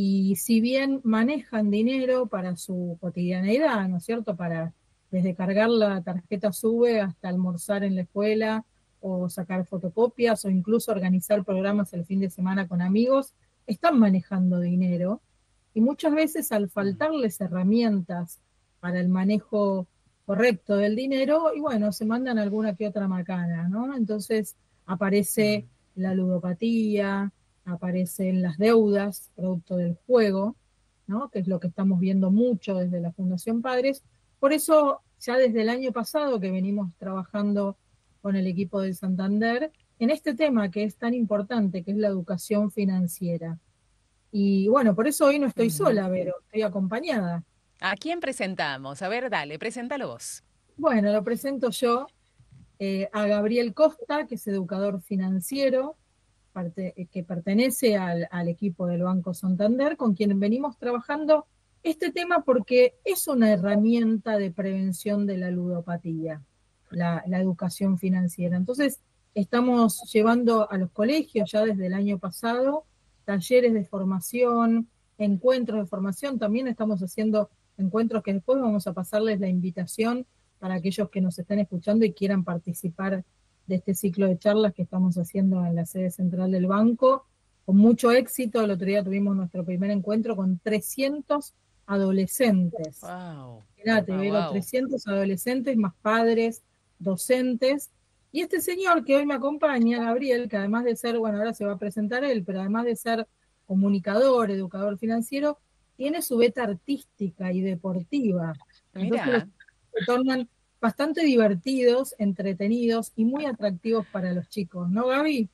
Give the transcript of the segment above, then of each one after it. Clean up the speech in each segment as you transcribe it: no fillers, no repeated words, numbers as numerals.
y si bien manejan dinero para su cotidianeidad, ¿no es cierto?, para desde cargar la tarjeta SUBE hasta almorzar en la escuela, o sacar fotocopias, o incluso organizar programas el fin de semana con amigos, están manejando dinero, y muchas veces al faltarles herramientas para el manejo correcto del dinero, y bueno, se mandan alguna que otra macana, ¿no? Entonces aparece la ludopatía, aparecen las deudas, producto del juego, ¿no?, que es lo que estamos viendo mucho desde la Fundación Padres. Por eso, ya desde el año pasado que venimos trabajando con el equipo del Santander, en este tema que es tan importante, que es la educación financiera. Y bueno, por eso hoy no estoy sola, Vero, estoy acompañada. ¿A quién presentamos? A ver, dale, preséntalo vos. Bueno, lo presento yo a Gabriel Costa, que es educador financiero, que pertenece al equipo del Banco Santander, con quien venimos trabajando este tema porque es una herramienta de prevención de la ludopatía, la educación financiera. Entonces, estamos llevando a los colegios ya desde el año pasado talleres de formación, encuentros de formación, también estamos haciendo encuentros que después vamos a pasarles la invitación para aquellos que nos están escuchando y quieran participar de este ciclo de charlas que estamos haciendo en la sede central del banco, con mucho éxito. El otro día tuvimos nuestro primer encuentro con 300 adolescentes. Wow. Mirate, Vero, wow. 300 adolescentes más padres, docentes, y este señor que hoy me acompaña, Gabriel, que además de ser, bueno, ahora se va a presentar él, pero además de ser comunicador, educador financiero, tiene su beta artística y deportiva. Entonces se tornan bastante divertidos, entretenidos y muy atractivos para los chicos, ¿no, Gaby?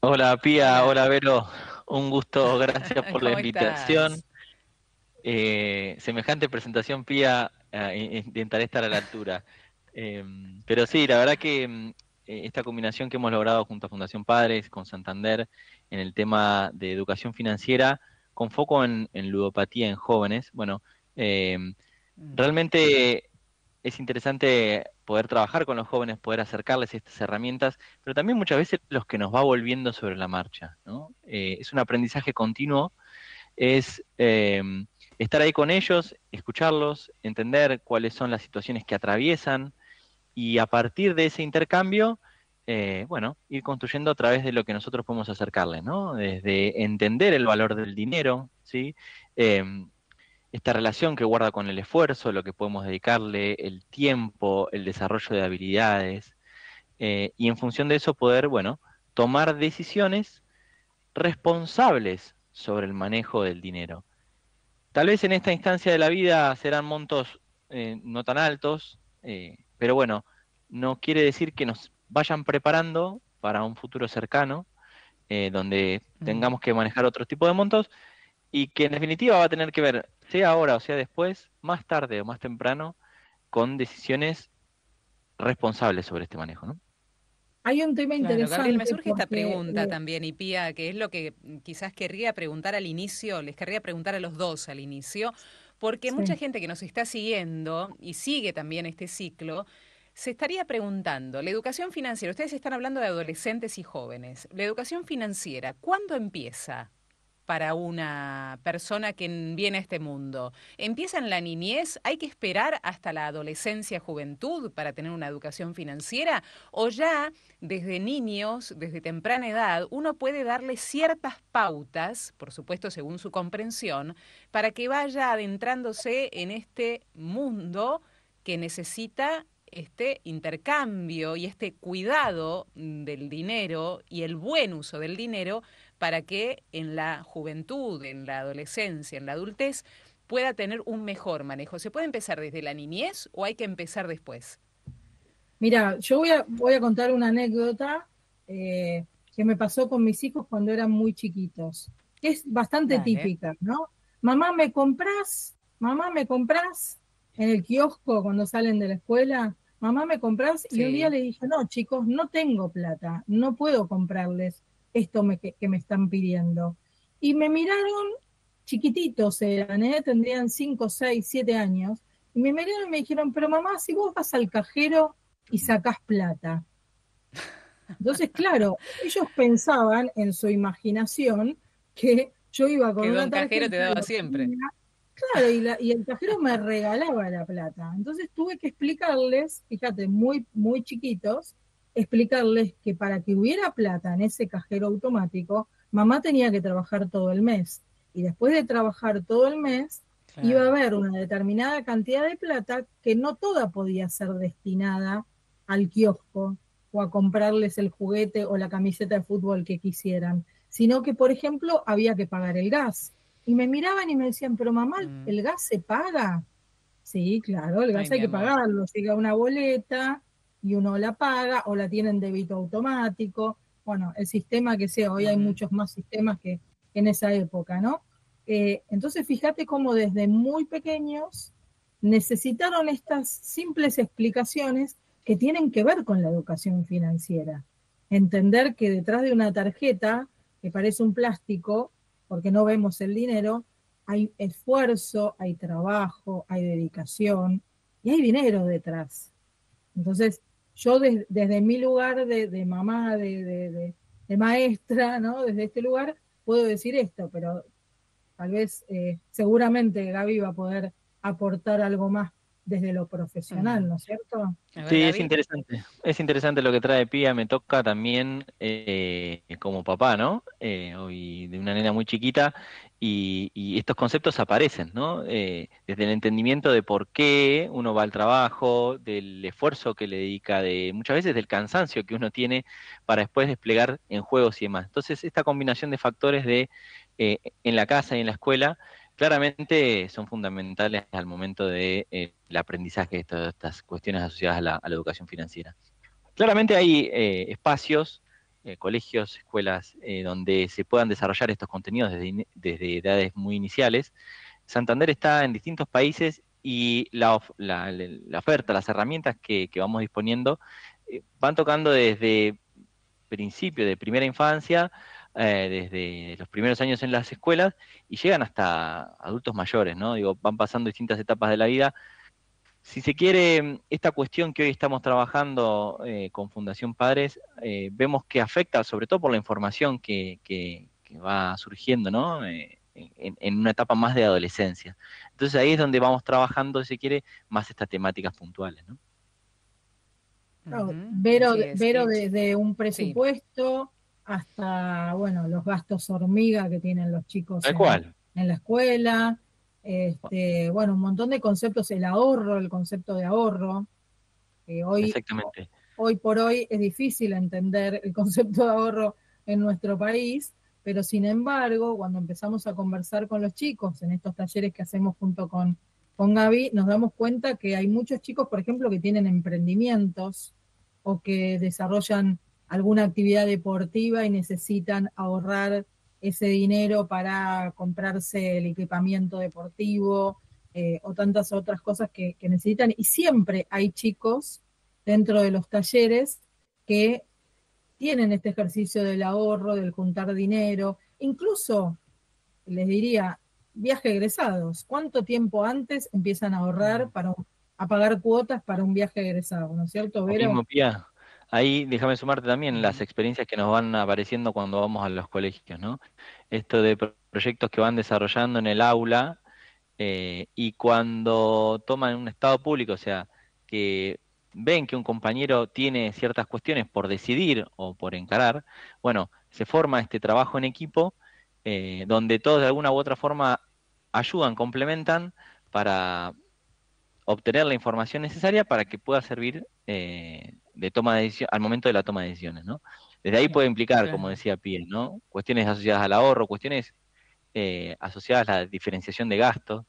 Hola, Pía, hola, Vero, un gusto, gracias por la invitación. Semejante presentación, Pía, intentaré estar a la altura. Pero sí, la verdad que esta combinación que hemos logrado junto a Fundación Padres, con Santander, en el tema de educación financiera, con foco en ludopatía en jóvenes, bueno, realmente es interesante poder trabajar con los jóvenes, poder acercarles estas herramientas, pero también muchas veces los que nos va volviendo sobre la marcha, ¿no? Es un aprendizaje continuo, es estar ahí con ellos, escucharlos, entender cuáles son las situaciones que atraviesan y a partir de ese intercambio, bueno, ir construyendo a través de lo que nosotros podemos acercarles, ¿no? Desde entender el valor del dinero, ¿sí? Esta relación que guarda con el esfuerzo, lo que podemos dedicarle, el tiempo, el desarrollo de habilidades, y en función de eso poder, bueno, tomar decisiones responsables sobre el manejo del dinero. Tal vez en esta instancia de la vida serán montos no tan altos, pero bueno, no quiere decir que nos vayan preparando para un futuro cercano, donde tengamos que manejar otro tipo de montos, y que en definitiva va a tener que ver, sea ahora o sea después, más tarde o más temprano, con decisiones responsables sobre este manejo, ¿no? Hay un tema interesante. Claro, Gabriel, me surge esta pregunta también, y Pía, que es lo que quizás querría preguntar al inicio, les querría preguntar a los dos al inicio, porque mucha gente que nos está siguiendo y sigue también este ciclo, se estaría preguntando, la educación financiera, ustedes están hablando de adolescentes y jóvenes, la educación financiera, ¿cuándo empieza? Para una persona que viene a este mundo. ¿Empieza en la niñez? ¿Hay que esperar hasta la adolescencia, juventud para tener una educación financiera? ¿O ya desde niños, desde temprana edad, uno puede darle ciertas pautas, por supuesto según su comprensión, para que vaya adentrándose en este mundo que necesita este intercambio y este cuidado del dinero y el buen uso del dinero para que en la juventud, en la adolescencia, en la adultez pueda tener un mejor manejo? ¿Se puede empezar desde la niñez o hay que empezar después? Mira, yo voy a contar una anécdota que me pasó con mis hijos cuando eran muy chiquitos, que es bastante típica, ¿no? Mamá, ¿me comprás? En el kiosco cuando salen de la escuela, mamá, ¿me comprás? Sí. Y un día le dije, no, chicos, no tengo plata, no puedo comprarles esto que me están pidiendo. Y me miraron, chiquititos eran, tendrían 5, 6, 7 años, y me miraron y me dijeron, pero mamá, si vos vas al cajero y sacás plata. Entonces, claro, ellos pensaban en su imaginación que Yo iba con una tarjeta. Que Don Cajero te daba siempre. Claro, y el cajero me regalaba la plata. Entonces tuve que explicarles, fíjate, muy chiquitos, explicarles que para que hubiera plata en ese cajero automático, mamá tenía que trabajar todo el mes. Y después de trabajar todo el mes, claro, iba a haber una determinada cantidad de plata que no toda podía ser destinada al kiosco o a comprarles el juguete o la camiseta de fútbol que quisieran, sino que, por ejemplo, había que pagar el gas. Y me miraban y me decían, pero mamá, ¿el gas se paga? Sí, claro, el gas hay que pagarlo. Llega una boleta y uno la paga o la tiene en débito automático. Bueno, el sistema que sea, hoy hay muchos más sistemas que en esa época, ¿no? Entonces, fíjate cómo desde muy pequeños necesitaron estas simples explicaciones que tienen que ver con la educación financiera. Entender que detrás de una tarjeta, que parece un plástico, porque no vemos el dinero, hay esfuerzo, hay trabajo, hay dedicación y hay dinero detrás. Entonces, yo desde mi lugar de mamá, de maestra, ¿no? Desde este lugar puedo decir esto, pero tal vez seguramente Gaby va a poder aportar algo más desde lo profesional, ¿no es cierto? Sí, es interesante lo que trae Pía. Me toca también como papá, ¿no? Hoy de una nena muy chiquita, y estos conceptos aparecen, ¿no? Desde el entendimiento de por qué uno va al trabajo, del esfuerzo que le dedica, de muchas veces del cansancio que uno tiene para después desplegar en juegos y demás. Entonces, esta combinación de factores de en la casa y en la escuela, claramente son fundamentales al momento del aprendizaje de todas estas cuestiones asociadas a la educación financiera. Claramente hay espacios, colegios, escuelas, donde se puedan desarrollar estos contenidos desde edades muy iniciales. Santander está en distintos países y la oferta, las herramientas que vamos disponiendo, van tocando desde principio de primera infancia, desde los primeros años en las escuelas, y llegan hasta adultos mayores, ¿no? Digo, van pasando distintas etapas de la vida. Si se quiere, esta cuestión que hoy estamos trabajando con Fundación Padres, vemos que afecta, sobre todo por la información que va surgiendo, ¿no? En una etapa más de adolescencia. Entonces ahí es donde vamos trabajando, si se quiere, más estas temáticas puntuales, ¿no? Claro, Vero desde un presupuesto... Sí. Hasta, bueno, los gastos hormiga que tienen los chicos en la escuela, bueno, un montón de conceptos, el concepto de ahorro. Hoy por hoy es difícil entender el concepto de ahorro en nuestro país, pero sin embargo, cuando empezamos a conversar con los chicos en estos talleres que hacemos junto con Gaby, nos damos cuenta que hay muchos chicos, por ejemplo, que tienen emprendimientos o que desarrollan alguna actividad deportiva y necesitan ahorrar ese dinero para comprarse el equipamiento deportivo o tantas otras cosas que necesitan. Y siempre hay chicos dentro de los talleres que tienen este ejercicio del ahorro, del juntar dinero. Incluso, les diría, viaje egresados. ¿Cuánto tiempo antes empiezan a ahorrar a pagar cuotas para un viaje egresado? ¿No es cierto, Vero? Ahí déjame sumarte también las experiencias que nos van apareciendo cuando vamos a los colegios, ¿no? Esto de proyectos que van desarrollando en el aula y cuando toman un estado público, o sea, que ven que un compañero tiene ciertas cuestiones por decidir o por encarar, bueno, se forma este trabajo en equipo donde todos de alguna u otra forma ayudan, complementan para obtener la información necesaria para que pueda servir de toma de decisión, al momento de la toma de decisiones, ¿no? Desde ahí puede implicar, como decía Pía, ¿no? Cuestiones asociadas al ahorro, cuestiones asociadas a la diferenciación de gastos,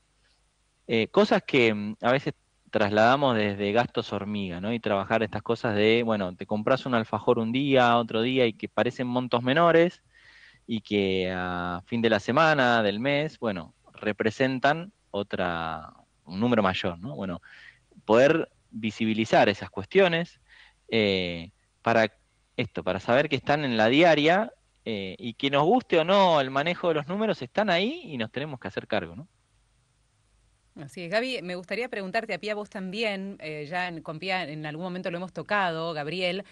cosas que a veces trasladamos desde gastos hormiga, ¿no? Y trabajar estas cosas de, bueno, te compras un alfajor un día, otro día, y que parecen montos menores, y que a fin de la semana, del mes, bueno, representan un número mayor, ¿no? Bueno, poder visibilizar esas cuestiones para saber que están en la diaria y que nos guste o no el manejo de los números, están ahí y nos tenemos que hacer cargo, ¿no? Así es, Gaby. Me gustaría preguntarte a Pía, vos también, ya con Pía en algún momento lo hemos tocado, Gabriel,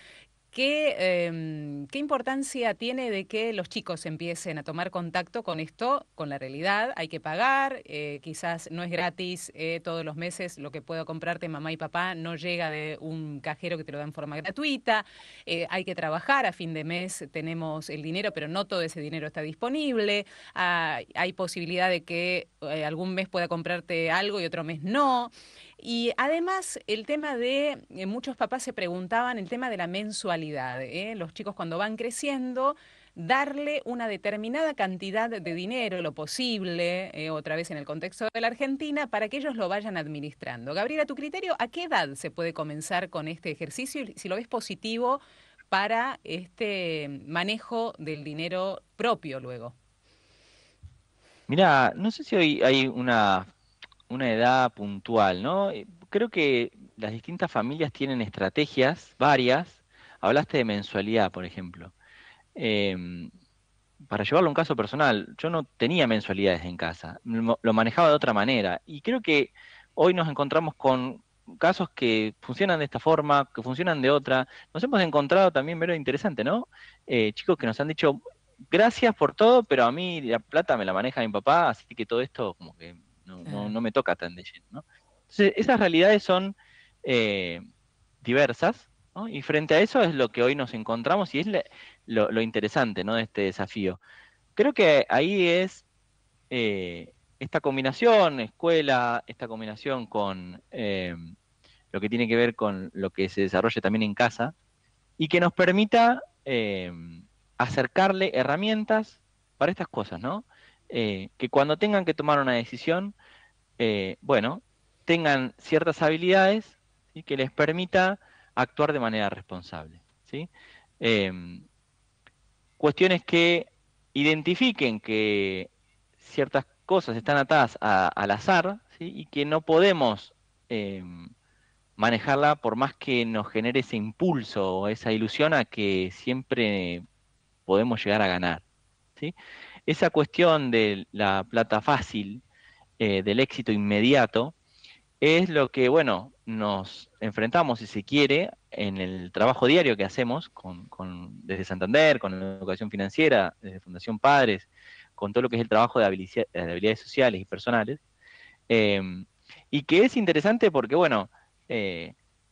¿Qué importancia tiene de que los chicos empiecen a tomar contacto con esto, con la realidad? Hay que pagar, quizás no es gratis todos los meses, lo que pueda comprarte mamá y papá no llega de un cajero que te lo da en forma gratuita, hay que trabajar, a fin de mes tenemos el dinero, pero no todo ese dinero está disponible, hay posibilidad de que algún mes pueda comprarte algo y otro mes no. Y además el tema de, muchos papás se preguntaban, el tema de la mensualidad, los chicos cuando van creciendo, darle una determinada cantidad de dinero, lo posible, otra vez en el contexto de la Argentina, para que ellos lo vayan administrando. Gabriela, a tu criterio, ¿a qué edad se puede comenzar con este ejercicio? Y si lo ves positivo para este manejo del dinero propio luego. Mirá, no sé si hoy hay una edad puntual, ¿no? Creo que las distintas familias tienen estrategias varias. Hablaste de mensualidad, por ejemplo. Para llevarlo a un caso personal, yo no tenía mensualidades en casa, lo manejaba de otra manera. Y creo que hoy nos encontramos con casos que funcionan de esta forma, que funcionan de otra. Nos hemos encontrado también, Vero, interesante, ¿no? Chicos que nos han dicho, gracias por todo, pero a mí la plata me la maneja mi papá, así que todo esto como que no me toca tan de lleno, ¿no? Entonces, esas realidades son diversas, ¿no? Y frente a eso es lo que hoy nos encontramos y es lo interesante, ¿no?, de este desafío. Creo que ahí es esta combinación, escuela, esta combinación con lo que tiene que ver con lo que se desarrolle también en casa y que nos permita acercarle herramientas para estas cosas, ¿no? Que cuando tengan que tomar una decisión, bueno, tengan ciertas habilidades y que les permita actuar de manera responsable, ¿sí? Cuestiones que identifiquen que ciertas cosas están atadas al azar, ¿sí?, y que no podemos manejarla por más que nos genere ese impulso o esa ilusión a que siempre podemos llegar a ganar, ¿sí? Esa cuestión de la plata fácil, del éxito inmediato, es lo que, bueno, nos enfrentamos, si se quiere, en el trabajo diario que hacemos desde Santander, con la educación financiera, desde Fundación Padres, con todo lo que es el trabajo de habilidades sociales y personales, y que es interesante porque, bueno,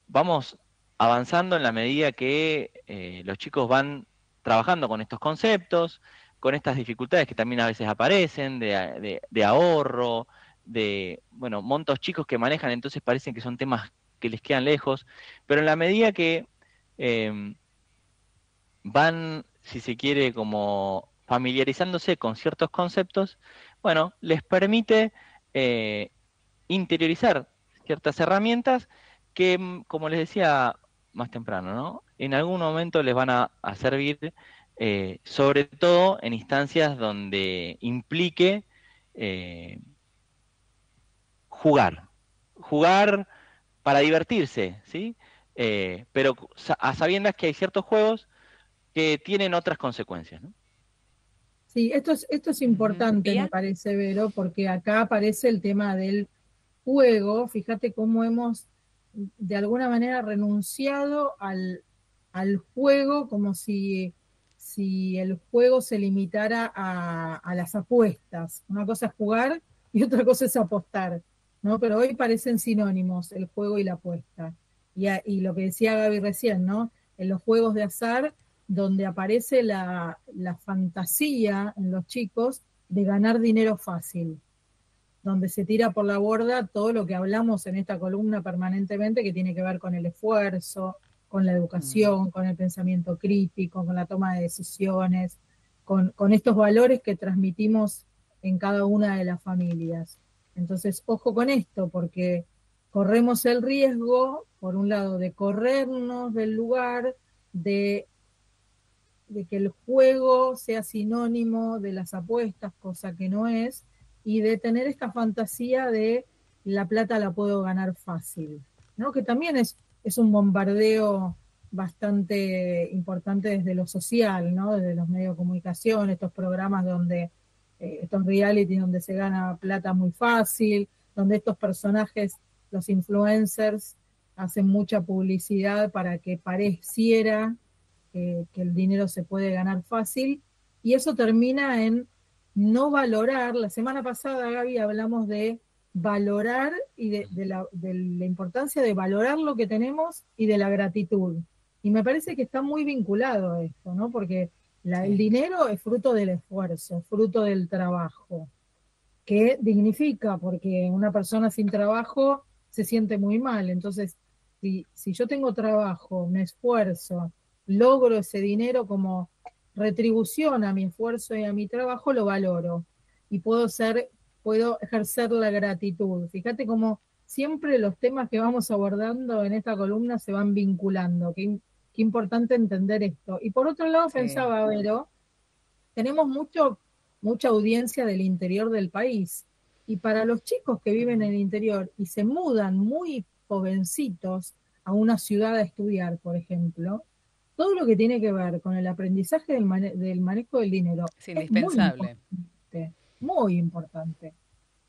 vamos avanzando en la medida que los chicos van trabajando con estos conceptos, con estas dificultades que también a veces aparecen, de ahorro, de, bueno, montos chicos que manejan, entonces parecen que son temas que les quedan lejos, pero en la medida que van, si se quiere, como familiarizándose con ciertos conceptos, bueno, les permite interiorizar ciertas herramientas que, como les decía más temprano, ¿no?, en algún momento les van a servir, sobre todo en instancias donde implique jugar para divertirse, ¿sí? Pero a sabiendas que hay ciertos juegos que tienen otras consecuencias, ¿no? Sí, esto es importante, ¿bien?, me parece, Vero, porque acá aparece el tema del juego. Fíjate cómo hemos, de alguna manera, renunciado al juego como si el juego se limitara a las apuestas. Una cosa es jugar y otra cosa es apostar, ¿no? Pero hoy parecen sinónimos el juego y la apuesta. Y lo que decía Gaby recién, ¿no?, en los juegos de azar, donde aparece la fantasía en los chicos de ganar dinero fácil, donde se tira por la borda todo lo que hablamos en esta columna permanentemente, que tiene que ver con el esfuerzo, con la educación, con el pensamiento crítico, con la toma de decisiones, con estos valores que transmitimos en cada una de las familias. Entonces, ojo con esto, porque corremos el riesgo, por un lado, de corrernos del lugar, de que el juego sea sinónimo de las apuestas, cosa que no es, y de tener esta fantasía de la plata la puedo ganar fácil, ¿no?, que también es un bombardeo bastante importante desde lo social, ¿no?, desde los medios de comunicación, estos programas donde, estos reality donde se gana plata muy fácil, donde estos personajes, los influencers, hacen mucha publicidad para que pareciera que el dinero se puede ganar fácil, y eso termina en no valorar. La semana pasada, Gaby, hablamos de valorar y de la importancia de valorar lo que tenemos y de la gratitud. Y me parece que está muy vinculado a esto, ¿no? Porque el dinero es fruto del esfuerzo, fruto del trabajo, que dignifica, porque una persona sin trabajo se siente muy mal. Entonces, si yo tengo trabajo, me esfuerzo, logro ese dinero como retribución a mi esfuerzo y a mi trabajo, lo valoro y puedo ejercer la gratitud. Fíjate cómo siempre los temas que vamos abordando en esta columna se van vinculando. Qué importante entender esto. Y por otro lado, sí, pensaba, Vero, tenemos mucha audiencia del interior del país, y para los chicos que viven en el interior y se mudan muy jovencitos a una ciudad a estudiar, por ejemplo, todo lo que tiene que ver con el aprendizaje del manejo del dinero es indispensable. Muy importante,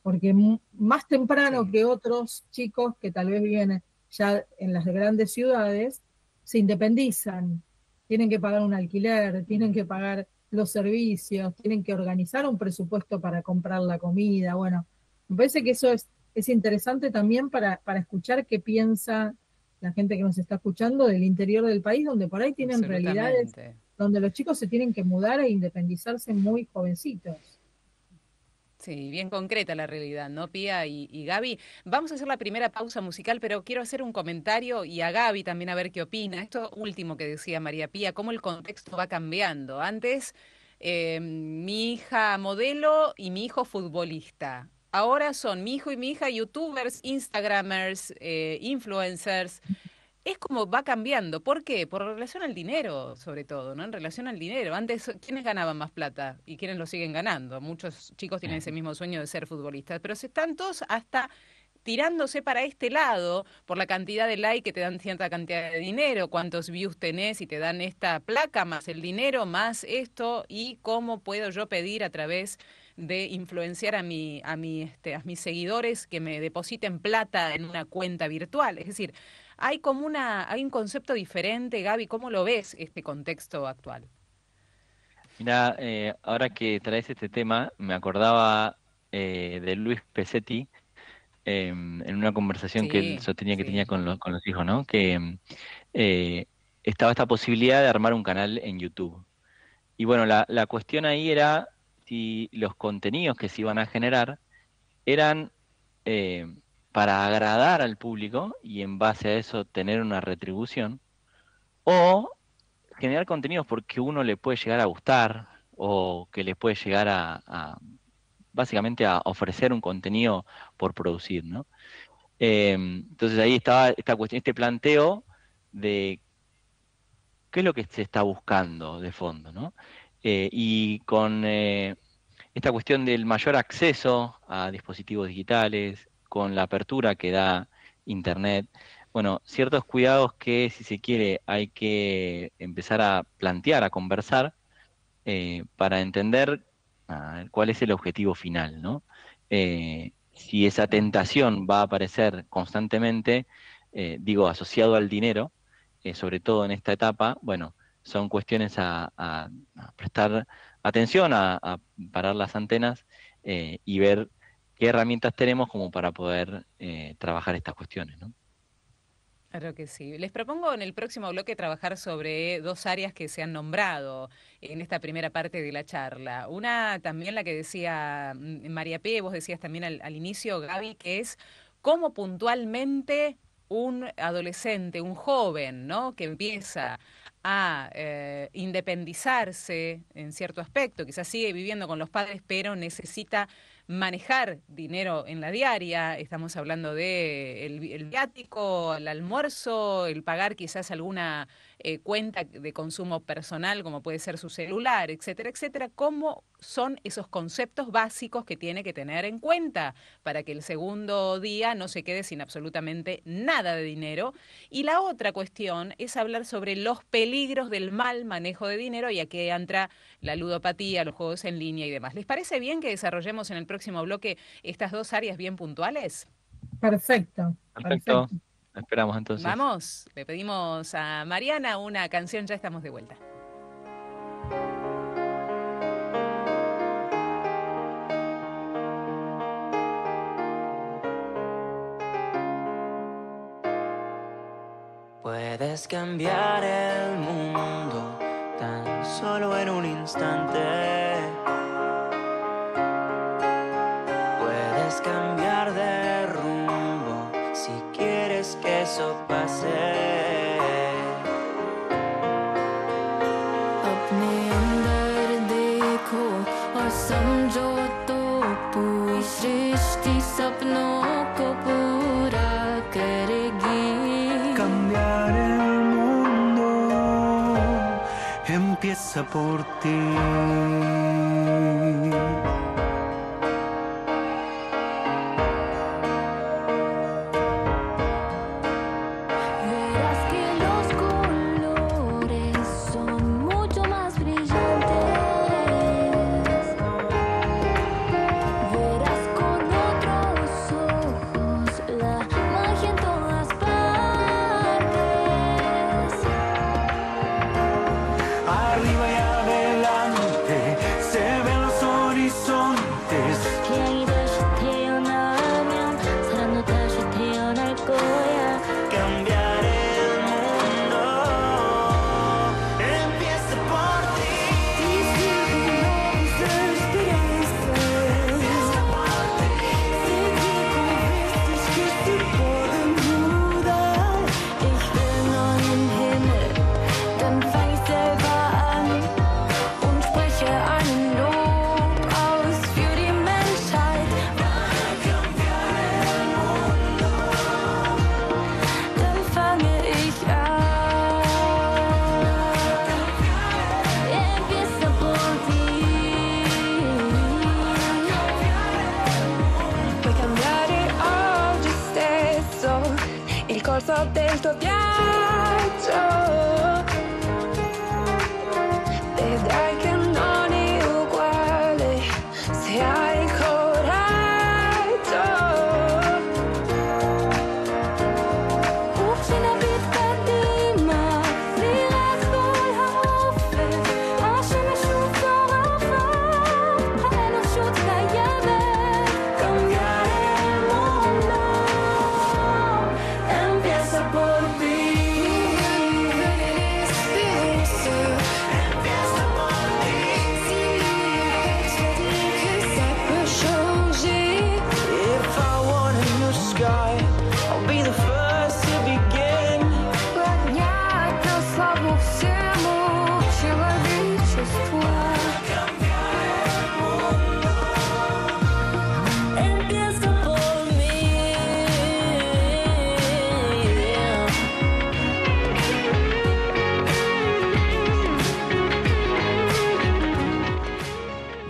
porque más temprano que otros chicos que tal vez viven ya en las grandes ciudades, se independizan, tienen que pagar un alquiler, tienen que pagar los servicios, tienen que organizar un presupuesto para comprar la comida. Bueno, me parece que eso es interesante también para escuchar qué piensa la gente que nos está escuchando del interior del país, donde por ahí tienen realidades, donde los chicos se tienen que mudar e independizarse muy jovencitos. Sí, bien concreta la realidad, ¿no, Pía y Gaby? Vamos a hacer la primera pausa musical, pero quiero hacer un comentario y a Gaby también a ver qué opina. Esto último que decía María Pía, cómo el contexto va cambiando. Antes, mi hija modelo y mi hijo futbolista. Ahora son mi hijo y mi hija youtubers, instagramers, influencers. Es como va cambiando. ¿Por qué? Por relación al dinero, sobre todo, ¿no? En relación al dinero. Antes, ¿quiénes ganaban más plata? ¿Y quiénes lo siguen ganando? Muchos chicos tienen ese mismo sueño de ser futbolistas, pero se están todos hasta tirándose para este lado por la cantidad de like que te dan cierta cantidad de dinero, cuántos views tenés y te dan esta placa, más el dinero, más esto, y cómo puedo yo pedir a través de influenciar a mis seguidores que me depositen plata en una cuenta virtual. Es decir, hay un concepto diferente, Gaby. ¿Cómo lo ves este contexto actual? Mira, ahora que traes este tema, me acordaba de Luis Pecetti en una conversación que él sostenía que tenía con los hijos, ¿no? Que estaba esta posibilidad de armar un canal en YouTube. Y bueno, la cuestión ahí era si los contenidos que se iban a generar eran para agradar al público y en base a eso tener una retribución, o generar contenidos porque uno le puede llegar a gustar o que le puede llegar a básicamente a ofrecer un contenido por producir, ¿no? Entonces ahí estaba esta cuestión, este planteo de qué es lo que se está buscando de fondo, ¿no? Y con esta cuestión del mayor acceso a dispositivos digitales, con la apertura que da Internet, bueno, ciertos cuidados que, si se quiere, hay que empezar a plantear, a conversar, para entender cuál es el objetivo final, ¿no? Si esa tentación va a aparecer constantemente, asociado al dinero, sobre todo en esta etapa, bueno, son cuestiones a prestar atención, a parar las antenas y ver qué herramientas tenemos como para poder trabajar estas cuestiones, ¿no? Claro que sí. Les propongo en el próximo bloque trabajar sobre dos áreas que se han nombrado en esta primera parte de la charla. Una también la que decía María P., vos decías también al inicio, Gaby, que es cómo puntualmente un adolescente, un joven, ¿no?, que empieza a independizarse en cierto aspecto, quizás sigue viviendo con los padres, pero necesita manejar dinero en la diaria. Estamos hablando de el viático, el almuerzo, el pagar quizás alguna cuenta de consumo personal, como puede ser su celular, etcétera, etcétera. ¿Cómo son esos conceptos básicos que tiene que tener en cuenta para que el segundo día no se quede sin absolutamente nada de dinero? Y la otra cuestión es hablar sobre los peligros del mal manejo de dinero, y aquí entra la ludopatía, los juegos en línea y demás. ¿Les parece bien que desarrollemos en el próximo bloque estas dos áreas bien puntuales? Perfecto. La esperamos entonces. Vamos, le pedimos a Mariana una canción, ya estamos de vuelta. Puedes cambiar el mundo tan solo en un instante. Puedes cambiar de rumbo si quieres que eso pase. Empieza por ti.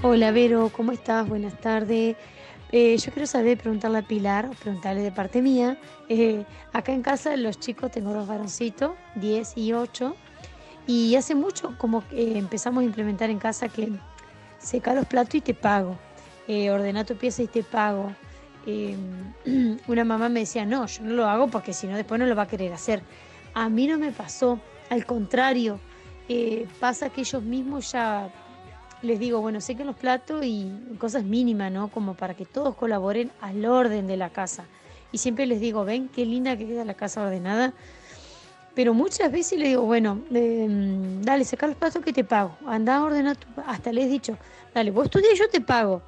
Hola Vero, ¿cómo estás? Buenas tardes. Yo quiero saber, preguntarle a Pilar, preguntarle de parte mía. Acá en casa los chicos, tengo dos varoncitos, 10 y 8, y hace mucho como que empezamos a implementar en casa que seca los platos y te pago, ordena tu pieza y te pago. Una mamá me decía, no, yo no lo hago porque si no después no lo va a querer hacer. A mí no me pasó, al contrario, pasa que ellos mismos ya... Les digo, bueno, sequen los platos y cosas mínimas, ¿no? Como para que todos colaboren al orden de la casa. Y siempre les digo, ven qué linda que queda la casa ordenada. Pero muchas veces les digo, bueno, dale, seca los platos que te pago. Andá a ordenar tu... Hasta les he dicho, dale, vos estudia y yo te pago.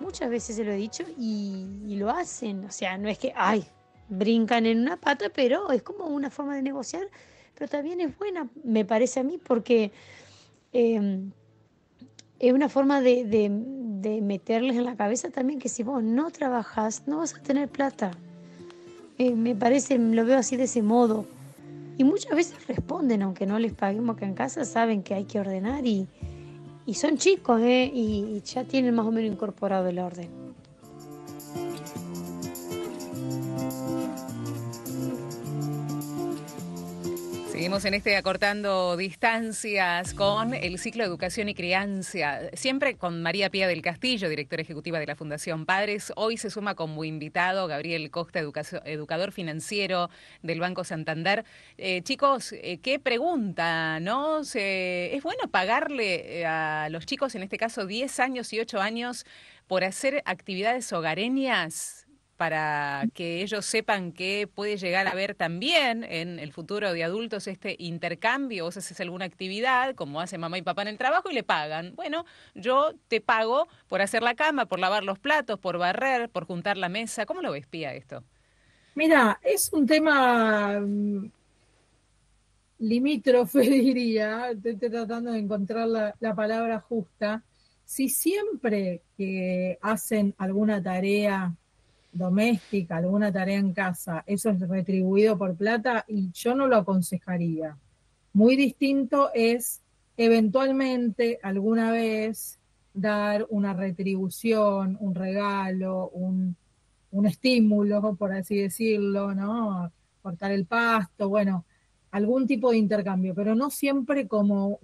Muchas veces se lo he dicho y lo hacen. O sea, no es que, ay, brincan en una pata, pero es como una forma de negociar. Pero también es buena, me parece a mí, porque... Es una forma de meterles en la cabeza también que si vos no trabajás, no vas a tener plata. Me parece, lo veo así de ese modo. Y muchas veces responden, aunque no les paguemos acá en casa, saben que hay que ordenar y son chicos, y ya tienen más o menos incorporado el orden. Seguimos en este Acortando Distancias con el ciclo Educación y Crianza, siempre con María Pía del Castillo, directora ejecutiva de la Fundación Padres. Hoy se suma como invitado Gabriel Costa, educador financiero del Banco Santander. Chicos, qué pregunta, ¿no? ¿Es bueno pagarle a los chicos, en este caso 10 años y 8 años, por hacer actividades hogareñas, para que ellos sepan que puede llegar a haber también en el futuro de adultos este intercambio? Vos haces alguna actividad, como hace mamá y papá en el trabajo, y le pagan. Bueno, yo te pago por hacer la cama, por lavar los platos, por barrer, por juntar la mesa. ¿Cómo lo ves, Pía, esto? Mira, es un tema limítrofe, diría. Estoy tratando de encontrar la palabra justa. Si siempre que hacen alguna tarea doméstica, alguna tarea en casa, eso es retribuido por plata, y yo no lo aconsejaría. Muy distinto es eventualmente alguna vez dar una retribución, un regalo, un estímulo, por así decirlo, ¿no? Cortar el pasto, bueno, algún tipo de intercambio, pero no siempre como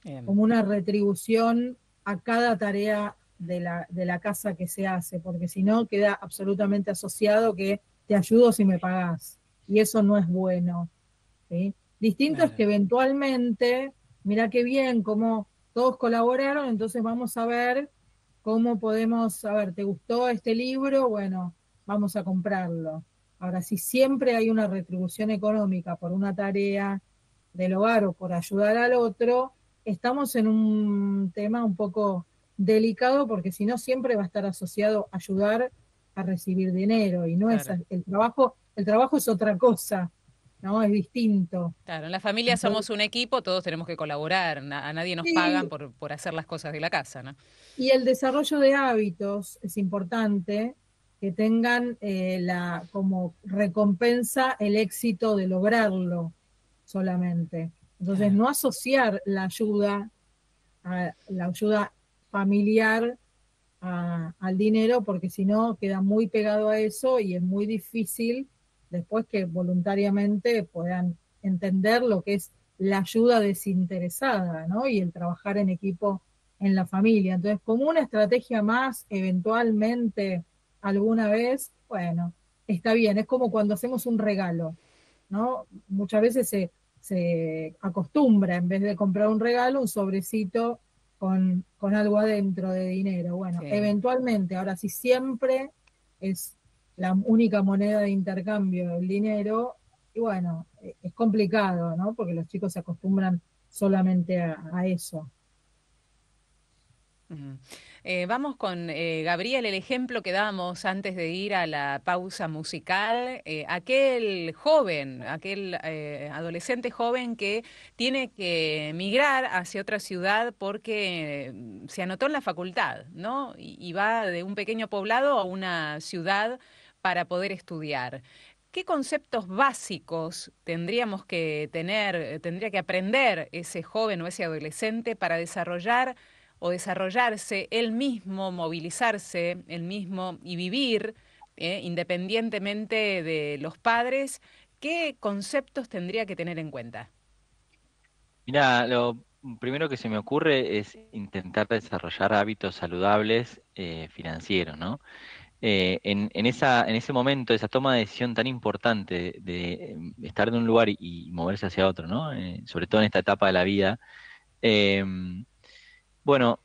una retribución a cada tarea de la casa que se hace, porque si no queda absolutamente asociado que te ayudo si me pagás, y eso no es bueno, ¿sí? Distinto es que eventualmente, mirá qué bien, como todos colaboraron, entonces vamos a ver cómo podemos, a ver, ¿te gustó este libro? Bueno, vamos a comprarlo. Ahora, si siempre hay una retribución económica por una tarea del hogar o por ayudar al otro, estamos en un tema un poco delicado, porque si no siempre va a estar asociado a ayudar a recibir dinero, y no es el trabajo es otra cosa, ¿no? Es distinto. Claro, en la familia somos un equipo, todos tenemos que colaborar, a nadie nos pagan por hacer las cosas de la casa, ¿no? Y el desarrollo de hábitos es importante, que tengan como recompensa el éxito de lograrlo solamente. Entonces, no asociar la ayuda familiar al dinero, porque si no queda muy pegado a eso y es muy difícil después que voluntariamente puedan entender lo que es la ayuda desinteresada, ¿no? Y el trabajar en equipo en la familia. Entonces, como una estrategia más, eventualmente alguna vez, bueno, está bien. Es como cuando hacemos un regalo, ¿no? Muchas veces se acostumbra, en vez de comprar un regalo, un sobrecito con algo adentro de dinero. Bueno, eventualmente, ahora si siempre es la única moneda de intercambio el dinero, y bueno, es complicado, ¿no? Porque los chicos se acostumbran solamente a eso. Vamos con Gabriel, el ejemplo que dábamos antes de ir a la pausa musical, aquel adolescente joven que tiene que migrar hacia otra ciudad porque se anotó en la facultad, ¿no? Y va de un pequeño poblado a una ciudad para poder estudiar. ¿Qué conceptos básicos tendría que aprender ese joven o ese adolescente para desarrollarse él mismo, movilizarse él mismo y vivir independientemente de los padres? ¿Qué conceptos tendría que tener en cuenta? Mira, lo primero que se me ocurre es intentar desarrollar hábitos saludables financieros, ¿no? En ese momento, esa toma de decisión tan importante de estar en un lugar y moverse hacia otro, ¿no? Sobre todo en esta etapa de la vida. Bueno,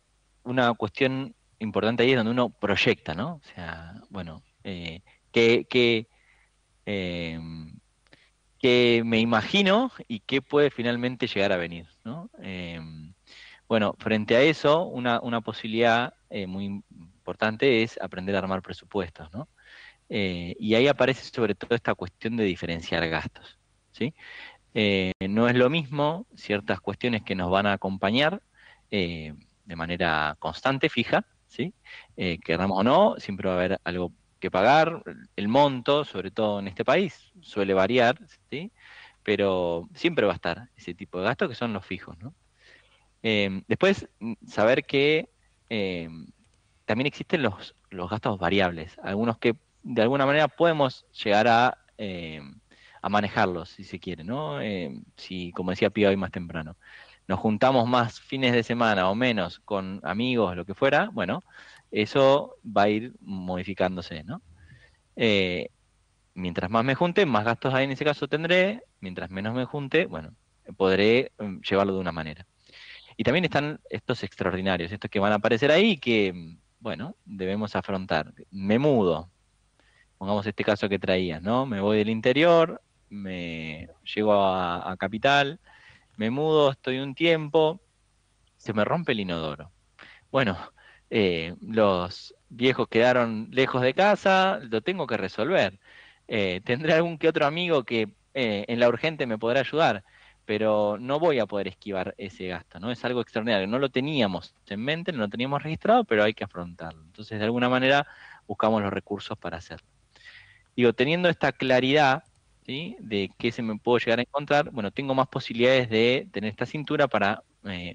una cuestión importante ahí es donde uno proyecta, ¿no? O sea, bueno, ¿qué me imagino y qué puede finalmente llegar a venir, ¿no? Bueno, frente a eso, una posibilidad muy importante es aprender a armar presupuestos, ¿no? Y ahí aparece sobre todo esta cuestión de diferenciar gastos, ¿sí? No es lo mismo ciertas cuestiones que nos van a acompañar de manera constante, fija, ¿sí? Querramos o no, siempre va a haber algo que pagar. El monto, sobre todo en este país, suele variar, ¿sí? Pero siempre va a estar ese tipo de gastos que son los fijos, ¿no? Después, saber que también existen los gastos variables, algunos que de alguna manera podemos llegar a manejarlos, si se quiere, ¿no? Si, como decía Pía hoy más temprano, nos juntamos más fines de semana o menos con amigos, lo que fuera, bueno, eso va a ir modificándose, ¿no? Mientras más me junte, más gastos ahí en ese caso tendré, mientras menos me junte, bueno, podré llevarlo de una manera. Y también están estos extraordinarios, estos que van a aparecer ahí que, bueno, debemos afrontar. Me mudo, pongamos este caso que traías, ¿no? Me voy del interior, me llego a capital, me mudo, estoy un tiempo, se me rompe el inodoro. Bueno, los viejos quedaron lejos de casa, lo tengo que resolver. Tendré algún que otro amigo que en la urgente me podrá ayudar, pero no voy a poder esquivar ese gasto, ¿no? Es algo extraordinario, no lo teníamos en mente, no lo teníamos registrado, pero hay que afrontarlo. Entonces, de alguna manera, buscamos los recursos para hacerlo. Digo, teniendo esta claridad, ¿sí?, de qué se me puedo llegar a encontrar, bueno, tengo más posibilidades de tener esta cintura para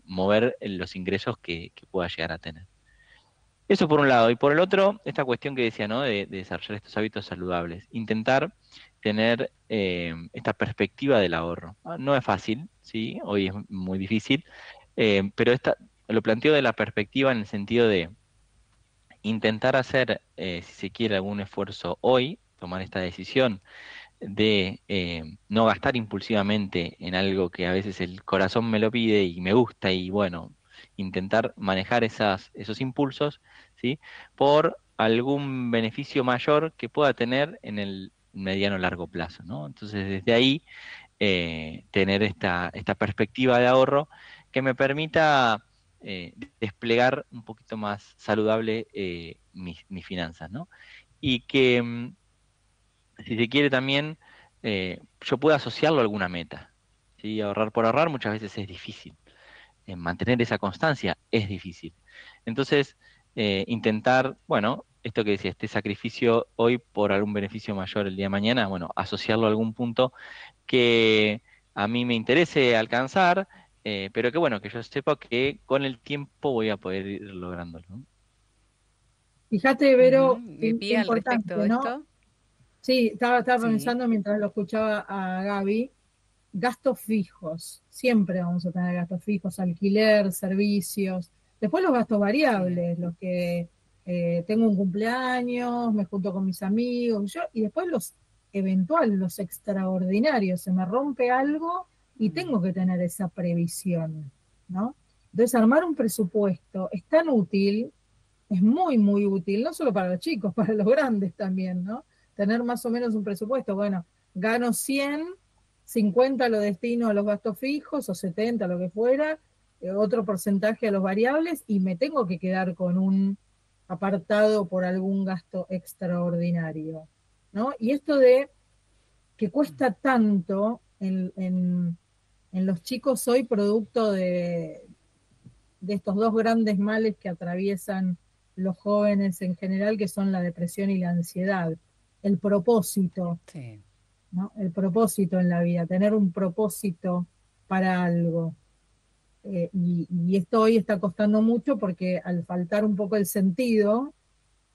mover los ingresos que pueda llegar a tener. Eso por un lado. Y por el otro, esta cuestión que decía, ¿no?, de desarrollar estos hábitos saludables. Intentar tener esta perspectiva del ahorro. No es fácil, ¿sí? Hoy es muy difícil, pero lo planteo de la perspectiva en el sentido de intentar hacer, si se quiere, algún esfuerzo hoy, tomar esta decisión de no gastar impulsivamente en algo que a veces el corazón me lo pide y me gusta y bueno, intentar manejar esos impulsos, ¿sí?, por algún beneficio mayor que pueda tener en el mediano largo plazo, ¿no? Entonces, desde ahí, tener esta perspectiva de ahorro que me permita desplegar un poquito más saludable mis finanzas, ¿no? Y que, si se quiere también, yo pueda asociarlo a alguna meta, ¿sí? Ahorrar por ahorrar muchas veces es difícil. Mantener esa constancia es difícil. Entonces, intentar, bueno, esto que decía, este sacrificio hoy por algún beneficio mayor el día de mañana, bueno, asociarlo a algún punto que a mí me interese alcanzar, pero que bueno, que yo sepa que con el tiempo voy a poder ir lográndolo. Fíjate, Vero, qué importante, al respecto, ¿no?, de esto. Sí, estaba pensando, sí, mientras lo escuchaba a Gaby, gastos fijos, siempre vamos a tener gastos fijos, alquiler, servicios, después los gastos variables, los que... tengo un cumpleaños, me junto con mis amigos, y después los eventuales, los extraordinarios, se me rompe algo y tengo que tener esa previsión, ¿no? Entonces, armar un presupuesto es tan útil, es muy, muy útil, no solo para los chicos, para los grandes también, ¿no? Tener más o menos un presupuesto, bueno, gano 100, 50 lo destino a los gastos fijos, o 70, lo que fuera, otro porcentaje a los variables, y me tengo que quedar con un apartado por algún gasto extraordinario, ¿no? Y esto de que cuesta tanto en los chicos hoy, producto de estos dos grandes males que atraviesan los jóvenes en general, que son la depresión y la ansiedad. El propósito, sí, ¿no? El propósito en la vida, tener un propósito para algo. Y esto hoy está costando mucho porque al faltar un poco el sentido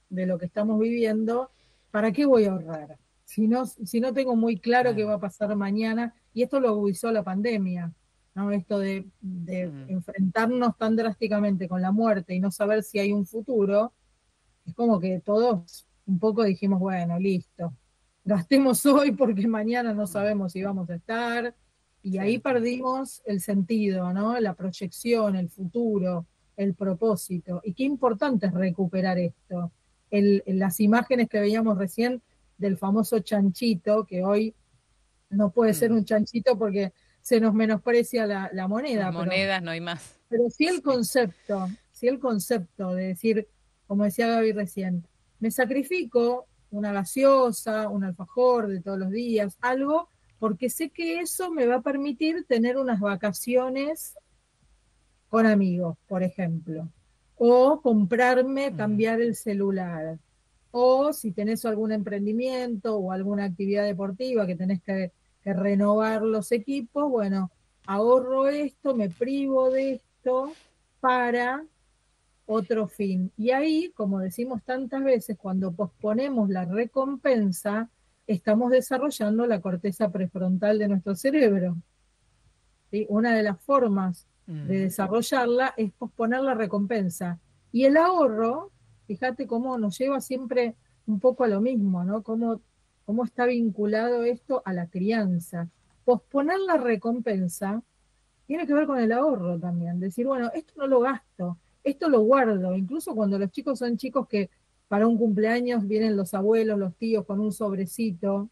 de lo que estamos viviendo, ¿para qué voy a ahorrar? Si no tengo muy claro qué va a pasar mañana, y esto lo agudizó la pandemia, ¿no? Esto de enfrentarnos tan drásticamente con la muerte y no saber si hay un futuro, es como que todos un poco dijimos, bueno, listo, gastemos hoy porque mañana no sabemos si vamos a estar. Y ahí perdimos el sentido, ¿no? La proyección, el futuro, el propósito. Y qué importante es recuperar esto. Las imágenes que veíamos recién del famoso chanchito, que hoy no puede ser un chanchito porque se nos menosprecia la moneda. Las monedas no hay más. Pero sí el concepto, de decir, como decía Gaby recién, me sacrifico una gaseosa, un alfajor de todos los días, algo, porque sé que eso me va a permitir tener unas vacaciones con amigos, por ejemplo, o comprarme, cambiar el celular, o si tenés algún emprendimiento o alguna actividad deportiva que tenés que renovar los equipos, bueno, ahorro esto, me privo de esto para otro fin. Y ahí, como decimos tantas veces, cuando posponemos la recompensa, estamos desarrollando la corteza prefrontal de nuestro cerebro. ¿Sí? Una de las formas de desarrollarla es posponer la recompensa. Y el ahorro, fíjate cómo nos lleva siempre un poco a lo mismo, ¿no? Cómo está vinculado esto a la crianza. Posponer la recompensa tiene que ver con el ahorro también. Decir, bueno, esto no lo gasto, esto lo guardo. Incluso cuando los chicos son chicos que para un cumpleaños vienen los abuelos, los tíos con un sobrecito,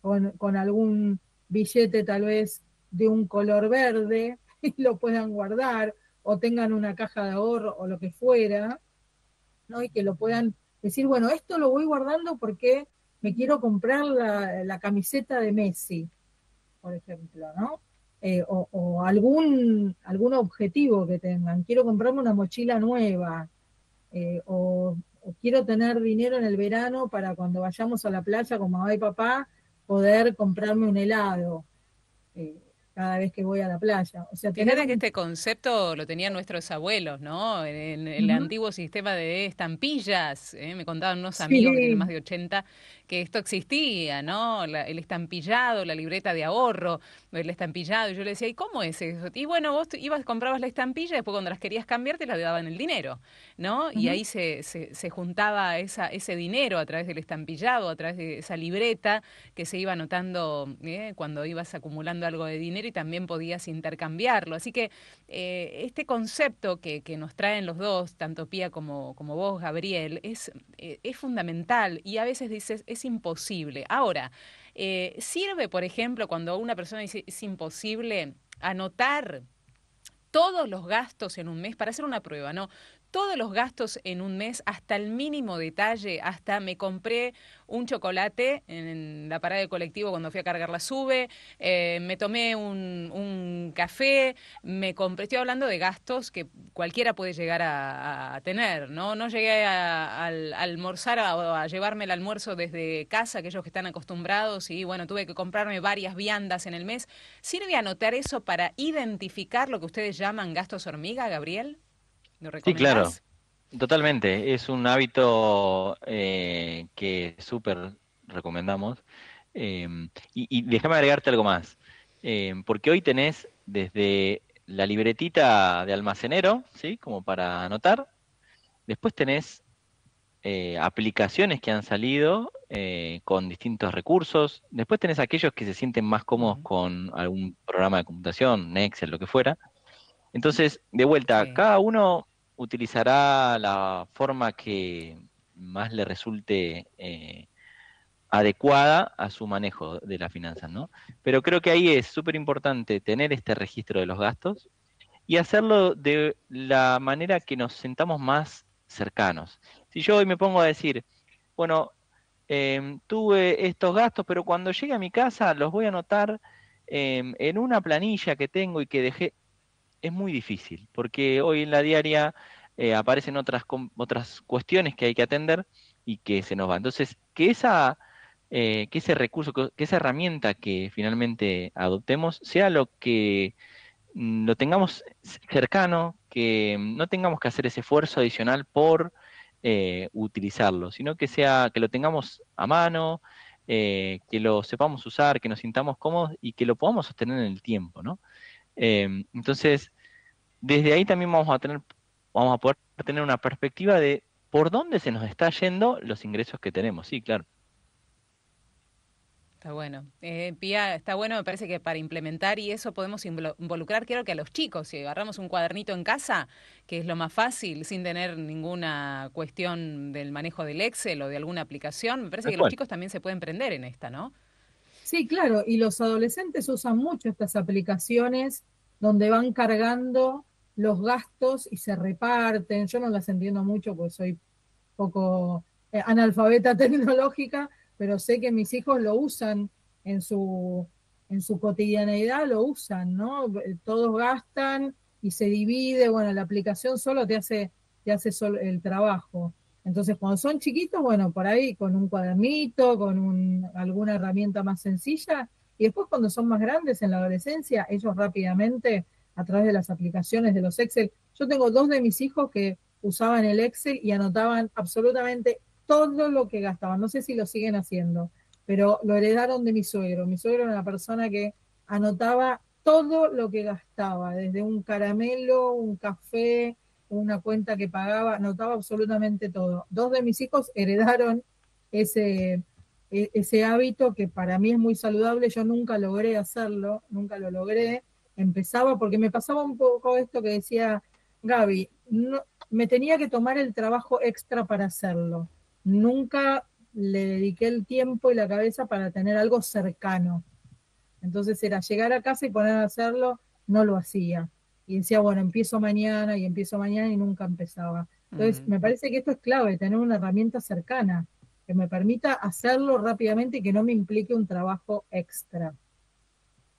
con algún billete tal vez de un color verde, y lo puedan guardar, o tengan una caja de ahorro o lo que fuera, ¿no? Y que lo puedan decir, bueno, esto lo voy guardando porque me quiero comprar la camiseta de Messi, por ejemplo, ¿no? O algún objetivo que tengan, quiero comprarme una mochila nueva, o quiero tener dinero en el verano para cuando vayamos a la playa con mamá y papá, poder comprarme un helado cada vez que voy a la playa. O sea, fíjate que este concepto lo tenían nuestros abuelos, ¿no? En el antiguo sistema de estampillas, me contaban unos amigos que tienen más de 80, que esto existía, ¿no? El estampillado, la libreta de ahorro, el estampillado. Y yo le decía, ¿y cómo es eso? Y bueno, vos ibas, comprabas la estampilla, después cuando las querías cambiar te la daban el dinero, ¿no? Y ahí se juntaba ese dinero a través del estampillado, a través de esa libreta que se iba anotando cuando ibas acumulando algo de dinero, y también podías intercambiarlo. Así que este concepto que nos traen los dos, tanto Pía como vos, Gabriel, es fundamental, y a veces dices, es imposible. Ahora, ¿sirve, por ejemplo, cuando una persona dice es imposible, anotar todos los gastos en un mes para hacer una prueba, ¿no? Todos los gastos en un mes, hasta el mínimo detalle, hasta me compré un chocolate en la parada del colectivo cuando fui a cargar la SUBE, me tomé un café, me compré, estoy hablando de gastos que cualquiera puede llegar a tener, ¿no? No llegué a almorzar o a llevarme el almuerzo desde casa, aquellos que están acostumbrados, y bueno, tuve que comprarme varias viandas en el mes. ¿Sirve anotar eso para identificar lo que ustedes llaman gastos hormiga, Gabriel? Sí, claro, totalmente. Es un hábito que súper recomendamos. Y déjame agregarte algo más, porque hoy tenés desde la libretita de almacenero, ¿sí? Como para anotar. Después tenés aplicaciones que han salido con distintos recursos. Después tenés aquellos que se sienten más cómodos con algún programa de computación, Excel, lo que fuera. Entonces, de vuelta, cada uno utilizará la forma que más le resulte adecuada a su manejo de las finanzas, ¿no? Pero creo que ahí es súper importante tener este registro de los gastos y hacerlo de la manera que nos sentamos más cercanos. Si yo hoy me pongo a decir, bueno, tuve estos gastos, pero cuando llegue a mi casa los voy a anotar en una planilla que tengo y que dejé, es muy difícil, porque hoy en la diaria aparecen otras cuestiones que hay que atender y que se nos van. Entonces, que ese recurso, que esa herramienta que finalmente adoptemos sea lo que lo tengamos cercano, que no tengamos que hacer ese esfuerzo adicional por utilizarlo, sino que sea que lo tengamos a mano, que lo sepamos usar, que nos sintamos cómodos y que lo podamos sostener en el tiempo, ¿no? Entonces, desde ahí también vamos a poder tener una perspectiva de por dónde se nos está yendo los ingresos que tenemos. Sí, claro. Está bueno. Pía, está bueno, me parece que para implementar, y eso podemos involucrar, creo que a los chicos, si agarramos un cuadernito en casa, que es lo más fácil, sin tener ninguna cuestión del manejo del Excel o de alguna aplicación, me parece que los chicos también se pueden prender en esta, ¿no? Sí, claro, y los adolescentes usan mucho estas aplicaciones donde van cargando los gastos y se reparten. Yo no las entiendo mucho porque soy poco analfabeta tecnológica, pero sé que mis hijos lo usan en su cotidianeidad, lo usan, ¿no? Todos gastan y se divide, bueno, la aplicación solo te hace solo el trabajo. Entonces, cuando son chiquitos, bueno, por ahí con un cuadernito, con alguna herramienta más sencilla, y después cuando son más grandes en la adolescencia, ellos rápidamente, a través de las aplicaciones de los Excel, yo tengo dos de mis hijos que usaban el Excel y anotaban absolutamente todo lo que gastaban, no sé si lo siguen haciendo, pero lo heredaron de mi suegro. Mi suegro era una persona que anotaba todo lo que gastaba, desde un caramelo, un café, una cuenta que pagaba, anotaba absolutamente todo. Dos de mis hijos heredaron ese hábito que para mí es muy saludable. Yo nunca logré hacerlo, nunca lo logré. Empezaba porque me pasaba un poco esto que decía Gaby, no, me tenía que tomar el trabajo extra para hacerlo. Nunca le dediqué el tiempo y la cabeza para tener algo cercano. Entonces era llegar a casa y poner a hacerlo, no lo hacía. Y decía, bueno, empiezo mañana y nunca empezaba. Entonces me parece que esto es clave, tener una herramienta cercana que me permita hacerlo rápidamente y que no me implique un trabajo extra.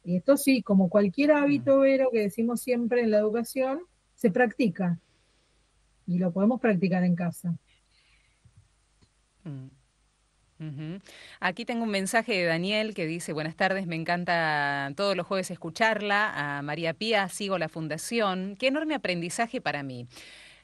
Y esto sí, como cualquier hábito, Vero, que decimos siempre en la educación, se practica. Y lo podemos practicar en casa. Aquí tengo un mensaje de Daniel que dice, buenas tardes, me encanta todos los jueves escucharla, a María Pía, sigo la fundación, qué enorme aprendizaje para mí.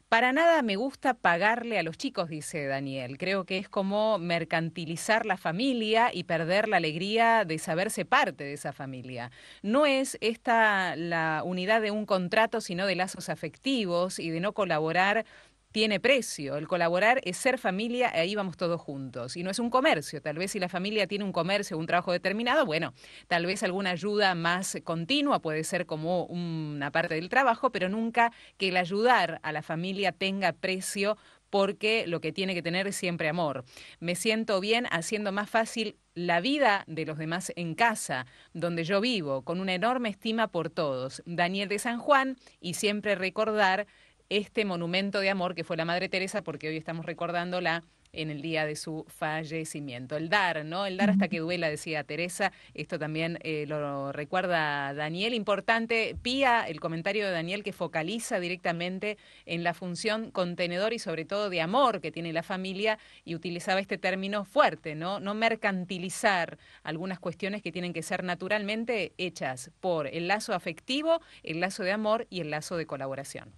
Para nada me gusta pagarle a los chicos, dice Daniel, creo que es como mercantilizar la familia y perder la alegría de saberse parte de esa familia. No es esta la unidad de un contrato, sino de lazos afectivos, y de no colaborar tiene precio. El colaborar es ser familia, ahí vamos todos juntos. Y no es un comercio. Tal vez si la familia tiene un comercio, un trabajo determinado, bueno, tal vez alguna ayuda más continua puede ser como una parte del trabajo, pero nunca que el ayudar a la familia tenga precio, porque lo que tiene que tener es siempre amor. Me siento bien haciendo más fácil la vida de los demás en casa, donde yo vivo, con una enorme estima por todos. Daniel de San Juan, y siempre recordar este monumento de amor que fue la Madre Teresa, porque hoy estamos recordándola en el día de su fallecimiento. El dar, ¿no? El dar hasta que duela, decía Teresa. Esto también lo recuerda Daniel. Importante, Pía, el comentario de Daniel, que focaliza directamente en la función contenedor y sobre todo de amor que tiene la familia, y utilizaba este término fuerte, ¿no? No mercantilizar algunas cuestiones que tienen que ser naturalmente hechas por el lazo afectivo, el lazo de amor y el lazo de colaboración.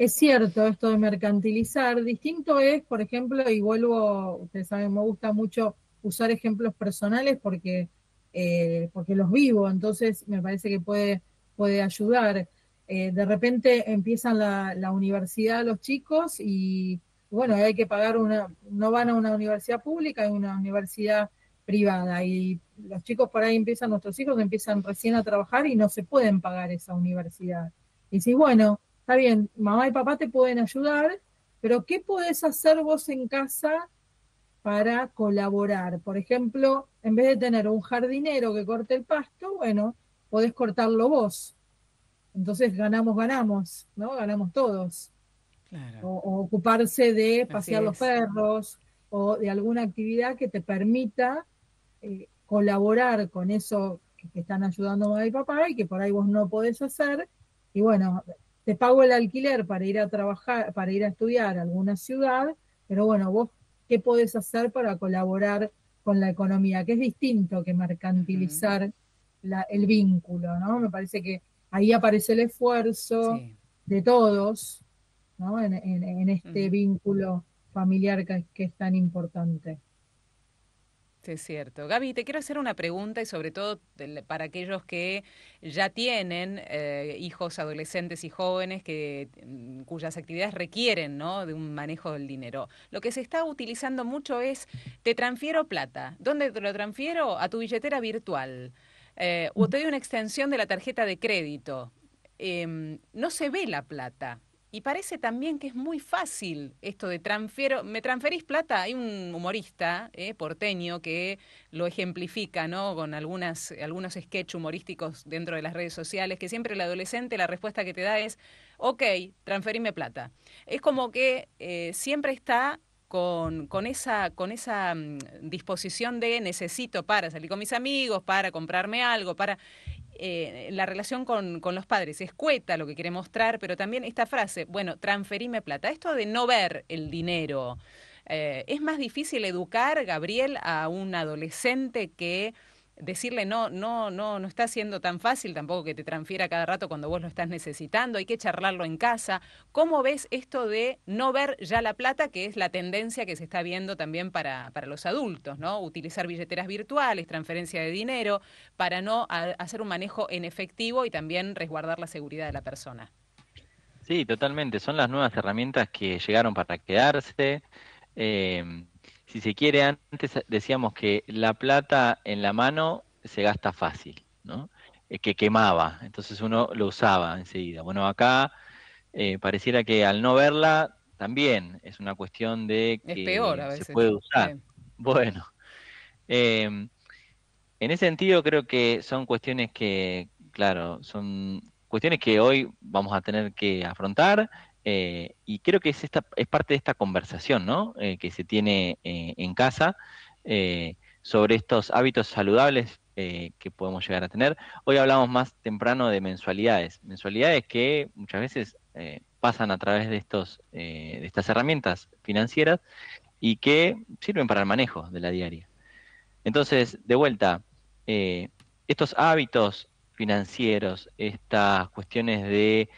Es cierto esto de mercantilizar. Distinto es, por ejemplo, y vuelvo, ustedes saben, me gusta mucho usar ejemplos personales porque los vivo, entonces me parece que puede ayudar. De repente empiezan la universidad los chicos y, bueno, hay que pagar no van a una universidad pública, hay una universidad privada, y los chicos por ahí nuestros hijos empiezan recién a trabajar y no se pueden pagar esa universidad. Y si, bueno, está bien, mamá y papá te pueden ayudar, pero ¿qué podés hacer vos en casa para colaborar? Por ejemplo, en vez de tener un jardinero que corte el pasto, bueno, podés cortarlo vos. Entonces ganamos, ¿no? Ganamos todos. Claro. O ocuparse de pasear los perros o de alguna actividad que te permita colaborar con eso que te están ayudando mamá y papá y que por ahí vos no podés hacer. Y bueno, te pago el alquiler para ir a trabajar, para ir a estudiar a alguna ciudad, pero bueno, vos, ¿qué podés hacer para colaborar con la economía? Que es distinto que mercantilizar el vínculo, ¿no? Me parece que ahí aparece el esfuerzo de todos, ¿no? En este vínculo familiar que es tan importante. Es cierto. Gaby, te quiero hacer una pregunta, y sobre todo para aquellos que ya tienen hijos adolescentes y jóvenes cuyas actividades requieren, ¿no?, de un manejo del dinero. Lo que se está utilizando mucho es, te transfiero plata. ¿Dónde te lo transfiero? A tu billetera virtual. O te doy una extensión de la tarjeta de crédito. No se ve la plata. Y parece también que es muy fácil esto de ¿me transferís plata? Hay un humorista porteño que lo ejemplifica, ¿no?, con algunos sketch humorísticos dentro de las redes sociales, que siempre el adolescente la respuesta que te da es, ok, transferime plata. Es como que siempre está con esa disposición de necesito para salir con mis amigos, para comprarme algo, para... la relación con los padres es escueta, lo que quiere mostrar, pero también esta frase, bueno, transferime plata. Esto de no ver el dinero, ¿es más difícil educar, Gabriel, a un adolescente que decirle no está siendo tan fácil tampoco que te transfiera cada rato cuando vos lo estás necesitando, hay que charlarlo en casa. ¿Cómo ves esto de no ver ya la plata, que es la tendencia que se está viendo también para los adultos, ¿no? Utilizar billeteras virtuales, transferencia de dinero, para no hacer un manejo en efectivo y también resguardar la seguridad de la persona. Sí, totalmente. Son las nuevas herramientas que llegaron para quedarse. Si se quiere, antes decíamos que la plata en la mano se gasta fácil, ¿no? Que quemaba, entonces uno lo usaba enseguida. Bueno, acá pareciera que al no verla también es una cuestión de que es peor, a veces, se puede usar. Bien. Bueno, en ese sentido creo que son cuestiones que, claro, son cuestiones que hoy vamos a tener que afrontar. Y creo que es parte de esta conversación, ¿no? Que se tiene en casa sobre estos hábitos saludables que podemos llegar a tener. Hoy hablamos más temprano de mensualidades, mensualidades que muchas veces pasan a través de estas herramientas financieras y que sirven para el manejo de la diaria. Entonces, de vuelta, estos hábitos financieros, estas cuestiones de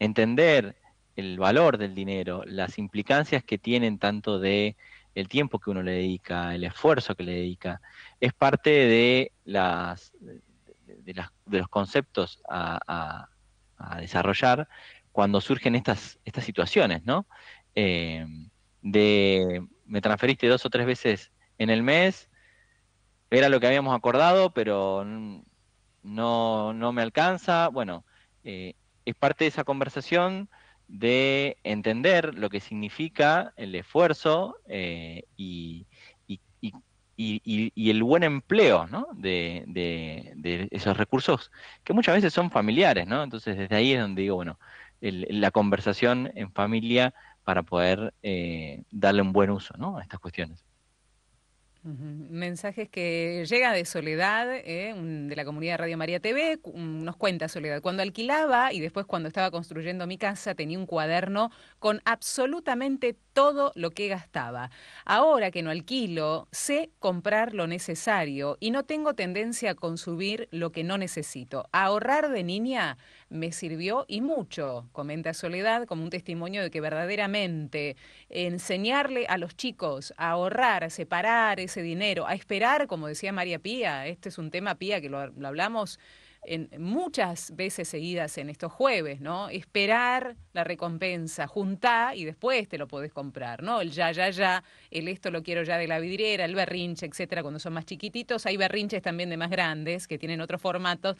entender el valor del dinero, las implicancias que tienen tanto de el tiempo que uno le dedica, el esfuerzo que le dedica, es parte de los conceptos a desarrollar cuando surgen estas situaciones, ¿no? Me transferiste 2 o 3 veces en el mes, era lo que habíamos acordado, pero no me alcanza. Bueno, es parte de esa conversación de entender lo que significa el esfuerzo y el buen empleo, ¿no? de esos recursos que muchas veces son familiares, ¿no? Entonces desde ahí es donde digo, bueno, la conversación en familia para poder darle un buen uso, ¿no?, a estas cuestiones. Mensajes que llega de Soledad, de la comunidad de Radio María TV. Nos cuenta Soledad: cuando alquilaba y después cuando estaba construyendo mi casa tenía un cuaderno con absolutamente todo lo que gastaba. Ahora que no alquilo, sé comprar lo necesario y no tengo tendencia a consumir lo que no necesito. Ahorrar de niña me sirvió y mucho, comenta Soledad, como un testimonio de que verdaderamente enseñarle a los chicos a ahorrar, a separar ese dinero, a esperar, como decía María Pía. Este es un tema, Pía, que lo hablamos muchas veces seguidas en estos jueves, ¿no? Esperar la recompensa, juntá y después te lo podés comprar, ¿no? El ya, el esto lo quiero ya de la vidriera, el berrinche, etcétera, cuando son más chiquititos. Hay berrinches también de más grandes que tienen otros formatos,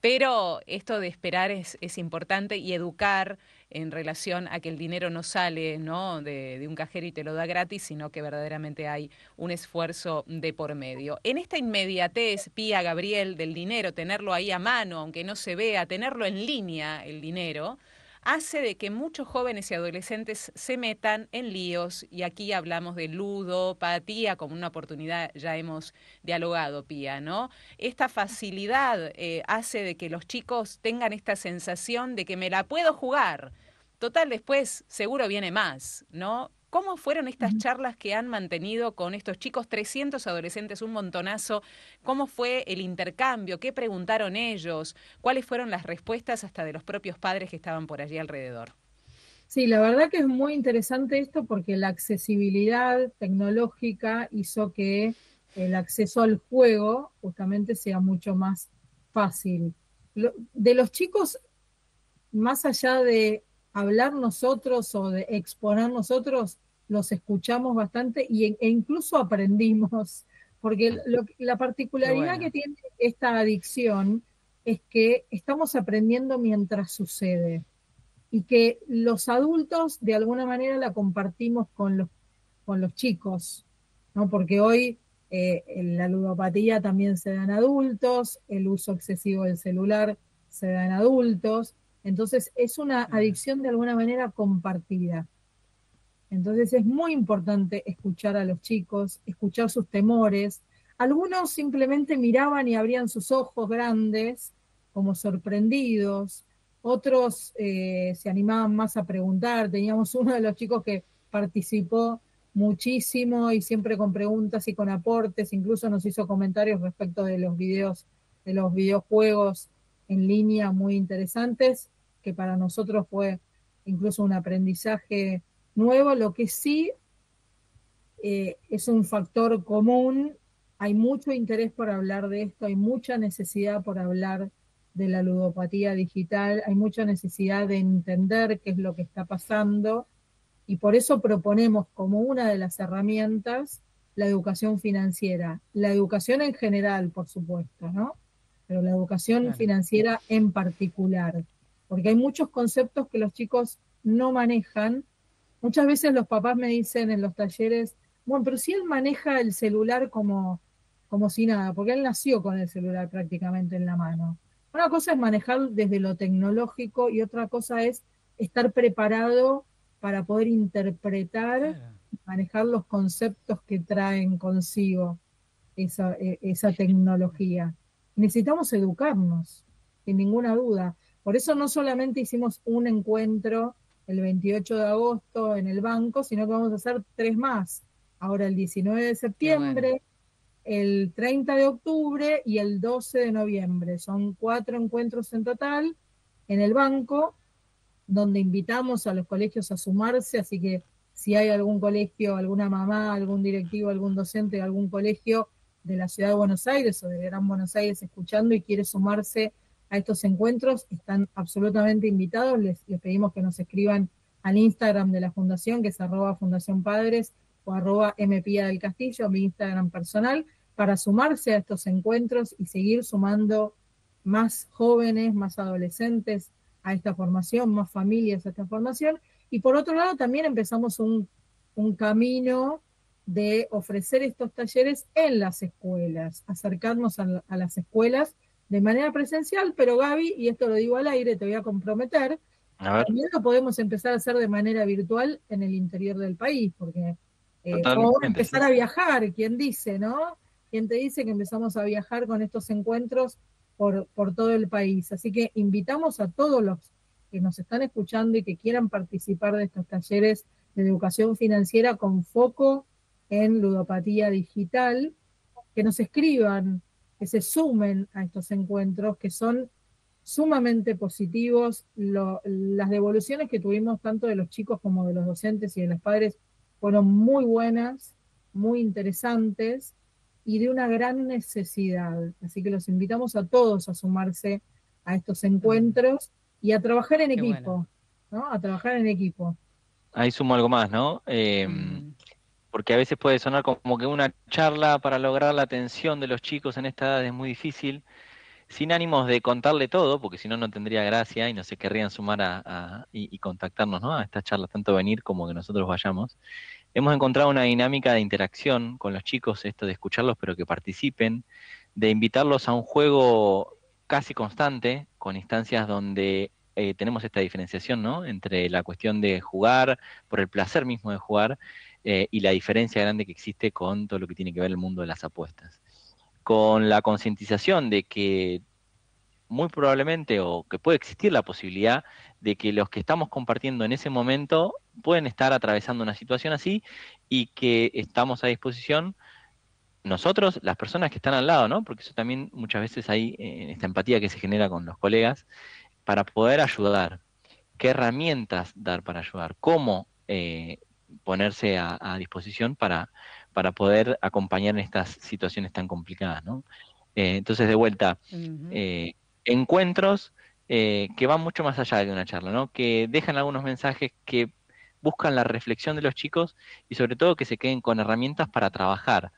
pero esto de esperar es importante, y educar en relación a que el dinero no sale, ¿no?, de un cajero y te lo da gratis, sino que verdaderamente hay un esfuerzo de por medio. En esta inmediatez, Pía, Gabriel, del dinero, tenerlo ahí a mano, aunque no se vea, tenerlo en línea, el dinero, hace de que muchos jóvenes y adolescentes se metan en líos, y aquí hablamos de ludopatía como una oportunidad, ya hemos dialogado, Pía, ¿no? Esta facilidad hace de que los chicos tengan esta sensación de que me la puedo jugar, total, después seguro viene más, ¿no? ¿Cómo fueron estas charlas que han mantenido con estos chicos? 300 adolescentes, un montonazo. ¿Cómo fue el intercambio? ¿Qué preguntaron ellos? ¿Cuáles fueron las respuestas hasta de los propios padres que estaban por allí alrededor? Sí, la verdad que es muy interesante esto, porque la accesibilidad tecnológica hizo que el acceso al juego justamente sea mucho más fácil. De los chicos, más allá de hablar nosotros o de exponer nosotros, los escuchamos bastante e incluso aprendimos, porque la particularidad que tiene esta adicción es que estamos aprendiendo mientras sucede, y que los adultos de alguna manera la compartimos con los chicos, ¿no? Porque hoy la ludopatía también se da en adultos, el uso excesivo del celular se da en adultos. Entonces es una adicción de alguna manera compartida. Entonces es muy importante escuchar a los chicos, escuchar sus temores. Algunos simplemente miraban y abrían sus ojos grandes, como sorprendidos. Otros se animaban más a preguntar. Teníamos uno de los chicos que participó muchísimo y siempre con preguntas y con aportes, incluso nos hizo comentarios respecto de los videos, de los videojuegos en línea muy interesantes, que para nosotros fue incluso un aprendizaje nuevo. Lo que sí es un factor común, hay mucho interés por hablar de esto, hay mucha necesidad por hablar de la ludopatía digital, hay mucha necesidad de entender qué es lo que está pasando, y por eso proponemos como una de las herramientas la educación financiera, la educación en general, por supuesto, ¿no? Pero la educación [S2] Claro. [S1] Financiera en particular, porque hay muchos conceptos que los chicos no manejan. Muchas veces los papás me dicen en los talleres, bueno, pero si él maneja el celular como si nada, porque él nació con el celular prácticamente en la mano. Una cosa es manejar desde lo tecnológico y otra cosa es estar preparado para poder interpretar, manejar los conceptos que traen consigo esa tecnología. Necesitamos educarnos, sin ninguna duda. Por eso no solamente hicimos un encuentro el 28 de agosto en el banco, sino que vamos a hacer 3 más. Ahora el 19 de septiembre, bueno, el 30 de octubre y el 12 de noviembre. Son 4 encuentros en total en el banco, donde invitamos a los colegios a sumarse, así que si hay algún colegio, alguna mamá, algún directivo, algún docente de algún colegio de la Ciudad de Buenos Aires o de Gran Buenos Aires escuchando y quiere sumarse a estos encuentros, están absolutamente invitados. Les pedimos que nos escriban al Instagram de la Fundación, que es @FundaciónPadres o @MPíadelCastillo, mi Instagram personal, para sumarse a estos encuentros y seguir sumando más jóvenes, más adolescentes a esta formación, más familias a esta formación. Y por otro lado también empezamos un camino de ofrecer estos talleres en las escuelas, acercarnos a las escuelas de manera presencial, pero Gaby, y esto lo digo al aire, te voy a comprometer, también lo podemos empezar a hacer de manera virtual en el interior del país, porque o empezar a viajar, ¿quién dice, no? ¿Quién te dice que empezamos a viajar con estos encuentros por todo el país? Así que invitamos a todos los que nos están escuchando y que quieran participar de estos talleres de educación financiera con foco en ludopatía digital, que nos escriban, que se sumen a estos encuentros, que son sumamente positivos. Las devoluciones que tuvimos tanto de los chicos como de los docentes y de los padres fueron muy buenas, muy interesantes y de una gran necesidad. Así que los invitamos a todos a sumarse a estos encuentros y a trabajar en equipo, ¿no? A trabajar en equipo. Ahí sumo algo más, ¿no? Porque a veces puede sonar como que una charla para lograr la atención de los chicos en esta edad es muy difícil, sin ánimos de contarle todo, porque si no, no tendría gracia y no se querrían sumar y contactarnos, ¿no?, a estas charlas, tanto venir como que nosotros vayamos. Hemos encontrado una dinámica de interacción con los chicos, esto de escucharlos pero que participen, de invitarlos a un juego casi constante, con instancias donde tenemos esta diferenciación, ¿no?, entre la cuestión de jugar, por el placer mismo de jugar, y la diferencia grande que existe con todo lo que tiene que ver el mundo de las apuestas. Con la concientización de que muy probablemente, o que puede existir la posibilidad de que los que estamos compartiendo en ese momento pueden estar atravesando una situación así y que estamos a disposición nosotros, las personas que están al lado, ¿no? Porque eso también muchas veces hay esta empatía que se genera con los colegas para poder ayudar. ¿Qué herramientas dar para ayudar? ¿Cómo ponerse a disposición para poder acompañar en estas situaciones tan complicadas, ¿no? Entonces, de vuelta, encuentros que van mucho más allá de una charla, ¿no? Que dejan algunos mensajes, que buscan la reflexión de los chicos y sobre todo que se queden con herramientas para trabajar,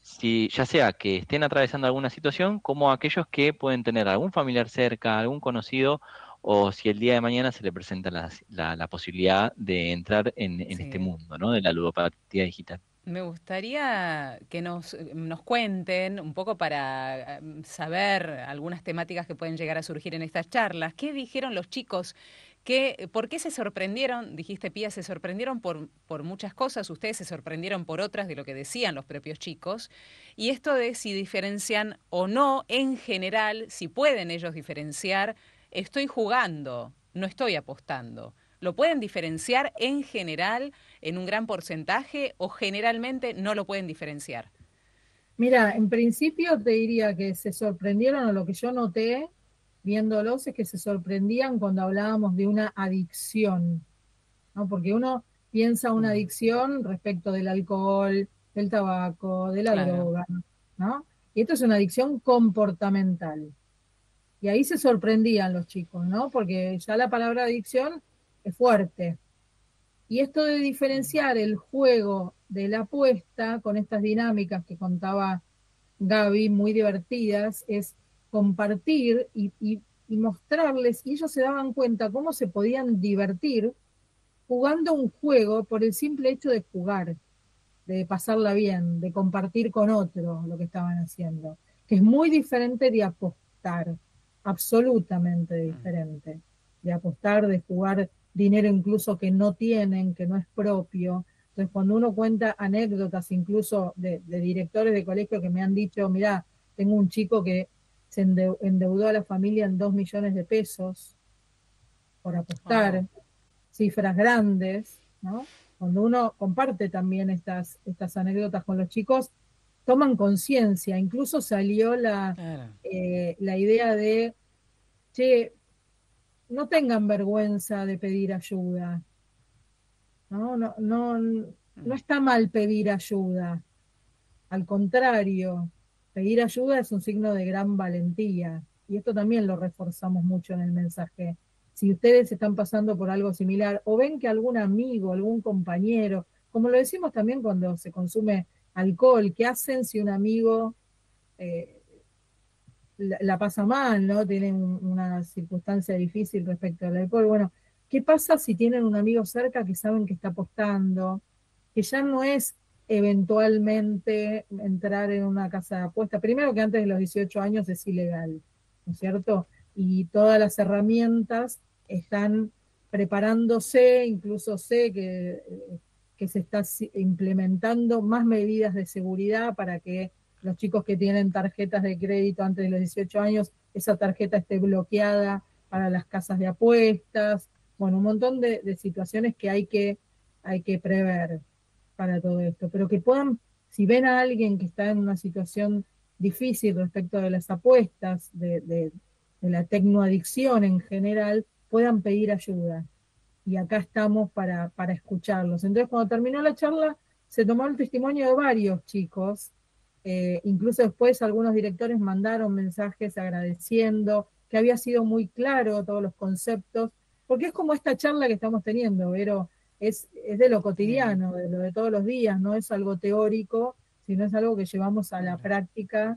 si ya sea que estén atravesando alguna situación, como aquellos que pueden tener algún familiar cerca, algún conocido, o si el día de mañana se le presenta la posibilidad de entrar en este mundo, ¿no?, de la ludopatía digital. Me gustaría que nos cuenten un poco para saber algunas temáticas que pueden llegar a surgir en estas charlas. ¿Qué dijeron los chicos? ¿Por qué se sorprendieron? Dijiste, Pía, se sorprendieron por muchas cosas, ustedes se sorprendieron por otras de lo que decían los propios chicos. Y esto de si diferencian o no, en general, si pueden ellos diferenciar, estoy jugando, no estoy apostando. ¿Lo pueden diferenciar en general en un gran porcentaje o generalmente no lo pueden diferenciar? Mira, en principio te diría que se sorprendieron, o lo que yo noté viéndolos es que se sorprendían cuando hablábamos de una adicción, ¿no? Porque uno piensa una adicción respecto del alcohol, del tabaco, de la droga, ¿no? Y esto es una adicción comportamental. Y ahí se sorprendían los chicos, ¿no? Porque ya la palabra adicción es fuerte. Y esto de diferenciar el juego de la apuesta con estas dinámicas que contaba Gaby, muy divertidas, es compartir y mostrarles, y ellos se daban cuenta cómo se podían divertir jugando un juego por el simple hecho de jugar, de pasarla bien, de compartir con otro lo que estaban haciendo, que es muy diferente de apostar, absolutamente diferente, de apostar, de jugar dinero incluso que no tienen, que no es propio. Entonces cuando uno cuenta anécdotas incluso de directores de colegio que me han dicho, mirá, tengo un chico que se endeudó a la familia en $2 millones por apostar, cifras grandes, ¿no? Cuando uno comparte también estas anécdotas con los chicos, toman conciencia. Incluso salió la idea de, che, no tengan vergüenza de pedir ayuda. No está mal pedir ayuda. Al contrario, pedir ayuda es un signo de gran valentía. Y esto también lo reforzamos mucho en el mensaje. Si ustedes están pasando por algo similar, o ven que algún amigo, algún compañero, como lo decimos también cuando se consume alcohol, ¿qué hacen si un amigo la pasa mal, ¿no? Tienen una circunstancia difícil respecto al alcohol? Bueno, ¿qué pasa si tienen un amigo cerca que saben que está apostando? Que ya no es eventualmente entrar en una casa de apuesta. Primero que antes de los 18 años es ilegal, ¿no es cierto? Y todas las herramientas están preparándose, incluso sé que se está implementando más medidas de seguridad para que los chicos que tienen tarjetas de crédito antes de los 18 años, esa tarjeta esté bloqueada para las casas de apuestas. Bueno, un montón de situaciones que hay que prever para todo esto. Pero que puedan, si ven a alguien que está en una situación difícil respecto de las apuestas, de la tecnoadicción en general, puedan pedir ayuda. Y acá estamos para escucharlos. Entonces, cuando terminó la charla, se tomó el testimonio de varios chicos. Incluso después algunos directores mandaron mensajes agradeciendo, que había sido muy claro todos los conceptos, porque es como esta charla que estamos teniendo, Vero, es de lo cotidiano, de lo de todos los días, no es algo teórico, sino es algo que llevamos a la práctica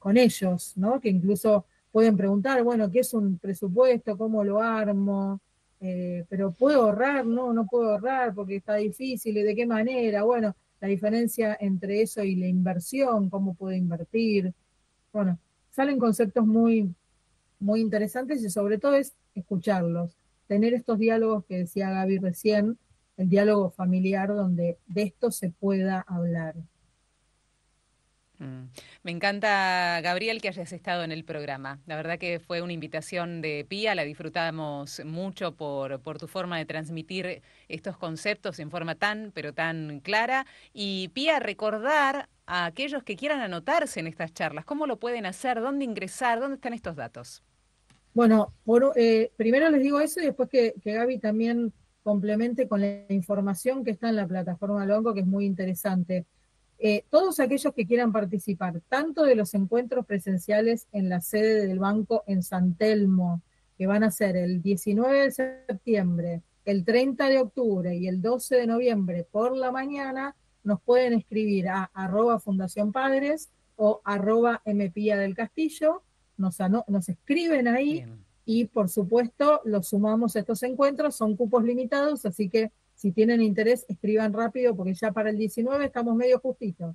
con ellos, ¿no? Que incluso pueden preguntar, bueno, ¿qué es un presupuesto? ¿Cómo lo armo? ¿Pero puedo ahorrar? No, no puedo ahorrar porque está difícil, ¿y de qué manera? Bueno, la diferencia entre eso y la inversión, cómo puedo invertir. Bueno, salen conceptos muy, muy interesantes y sobre todo es escucharlos, tener estos diálogos que decía Gaby recién, el diálogo familiar donde de esto se pueda hablar. Me encanta, Gabriel, que hayas estado en el programa. La verdad que fue una invitación de Pía, la disfrutamos mucho por tu forma de transmitir estos conceptos en forma tan, pero tan clara. Y Pía, recordar a aquellos que quieran anotarse en estas charlas, ¿cómo lo pueden hacer? ¿Dónde ingresar? ¿Dónde están estos datos? Bueno, primero les digo eso y después que Gaby también complemente con la información que está en la plataforma Longo, que es muy interesante. Todos aquellos que quieran participar, tanto de los encuentros presenciales en la sede del banco en San Telmo, que van a ser el 19 de septiembre, el 30 de octubre y el 12 de noviembre por la mañana, nos pueden escribir a @Fundación Padres o @MPía del Castillo, nos escriben ahí. Bien. Y por supuesto los sumamos a estos encuentros, son cupos limitados, así que si tienen interés, escriban rápido, porque ya para el 19 estamos medio justitos.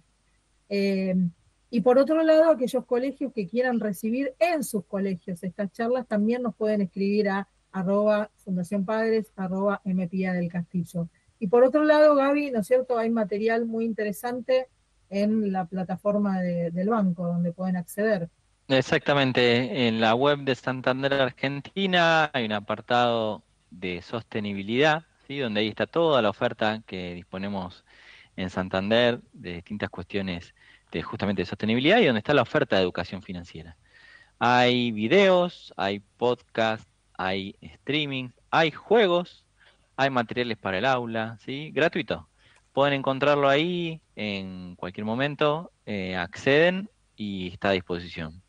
Y por otro lado, aquellos colegios que quieran recibir en sus colegios estas charlas, también nos pueden escribir a @Fundación Padres, @MPía del Castillo. Y por otro lado, Gaby, ¿no es cierto?, hay material muy interesante en la plataforma del banco, donde pueden acceder. Exactamente, en la web de Santander Argentina hay un apartado de sostenibilidad, ¿sí? Donde ahí está toda la oferta que disponemos en Santander de distintas cuestiones de, justamente de sostenibilidad, y donde está la oferta de educación financiera. Hay videos, hay podcasts, hay streaming, hay juegos, hay materiales para el aula, ¿sí? Gratuito. Pueden encontrarlo ahí en cualquier momento, acceden y está a disposición.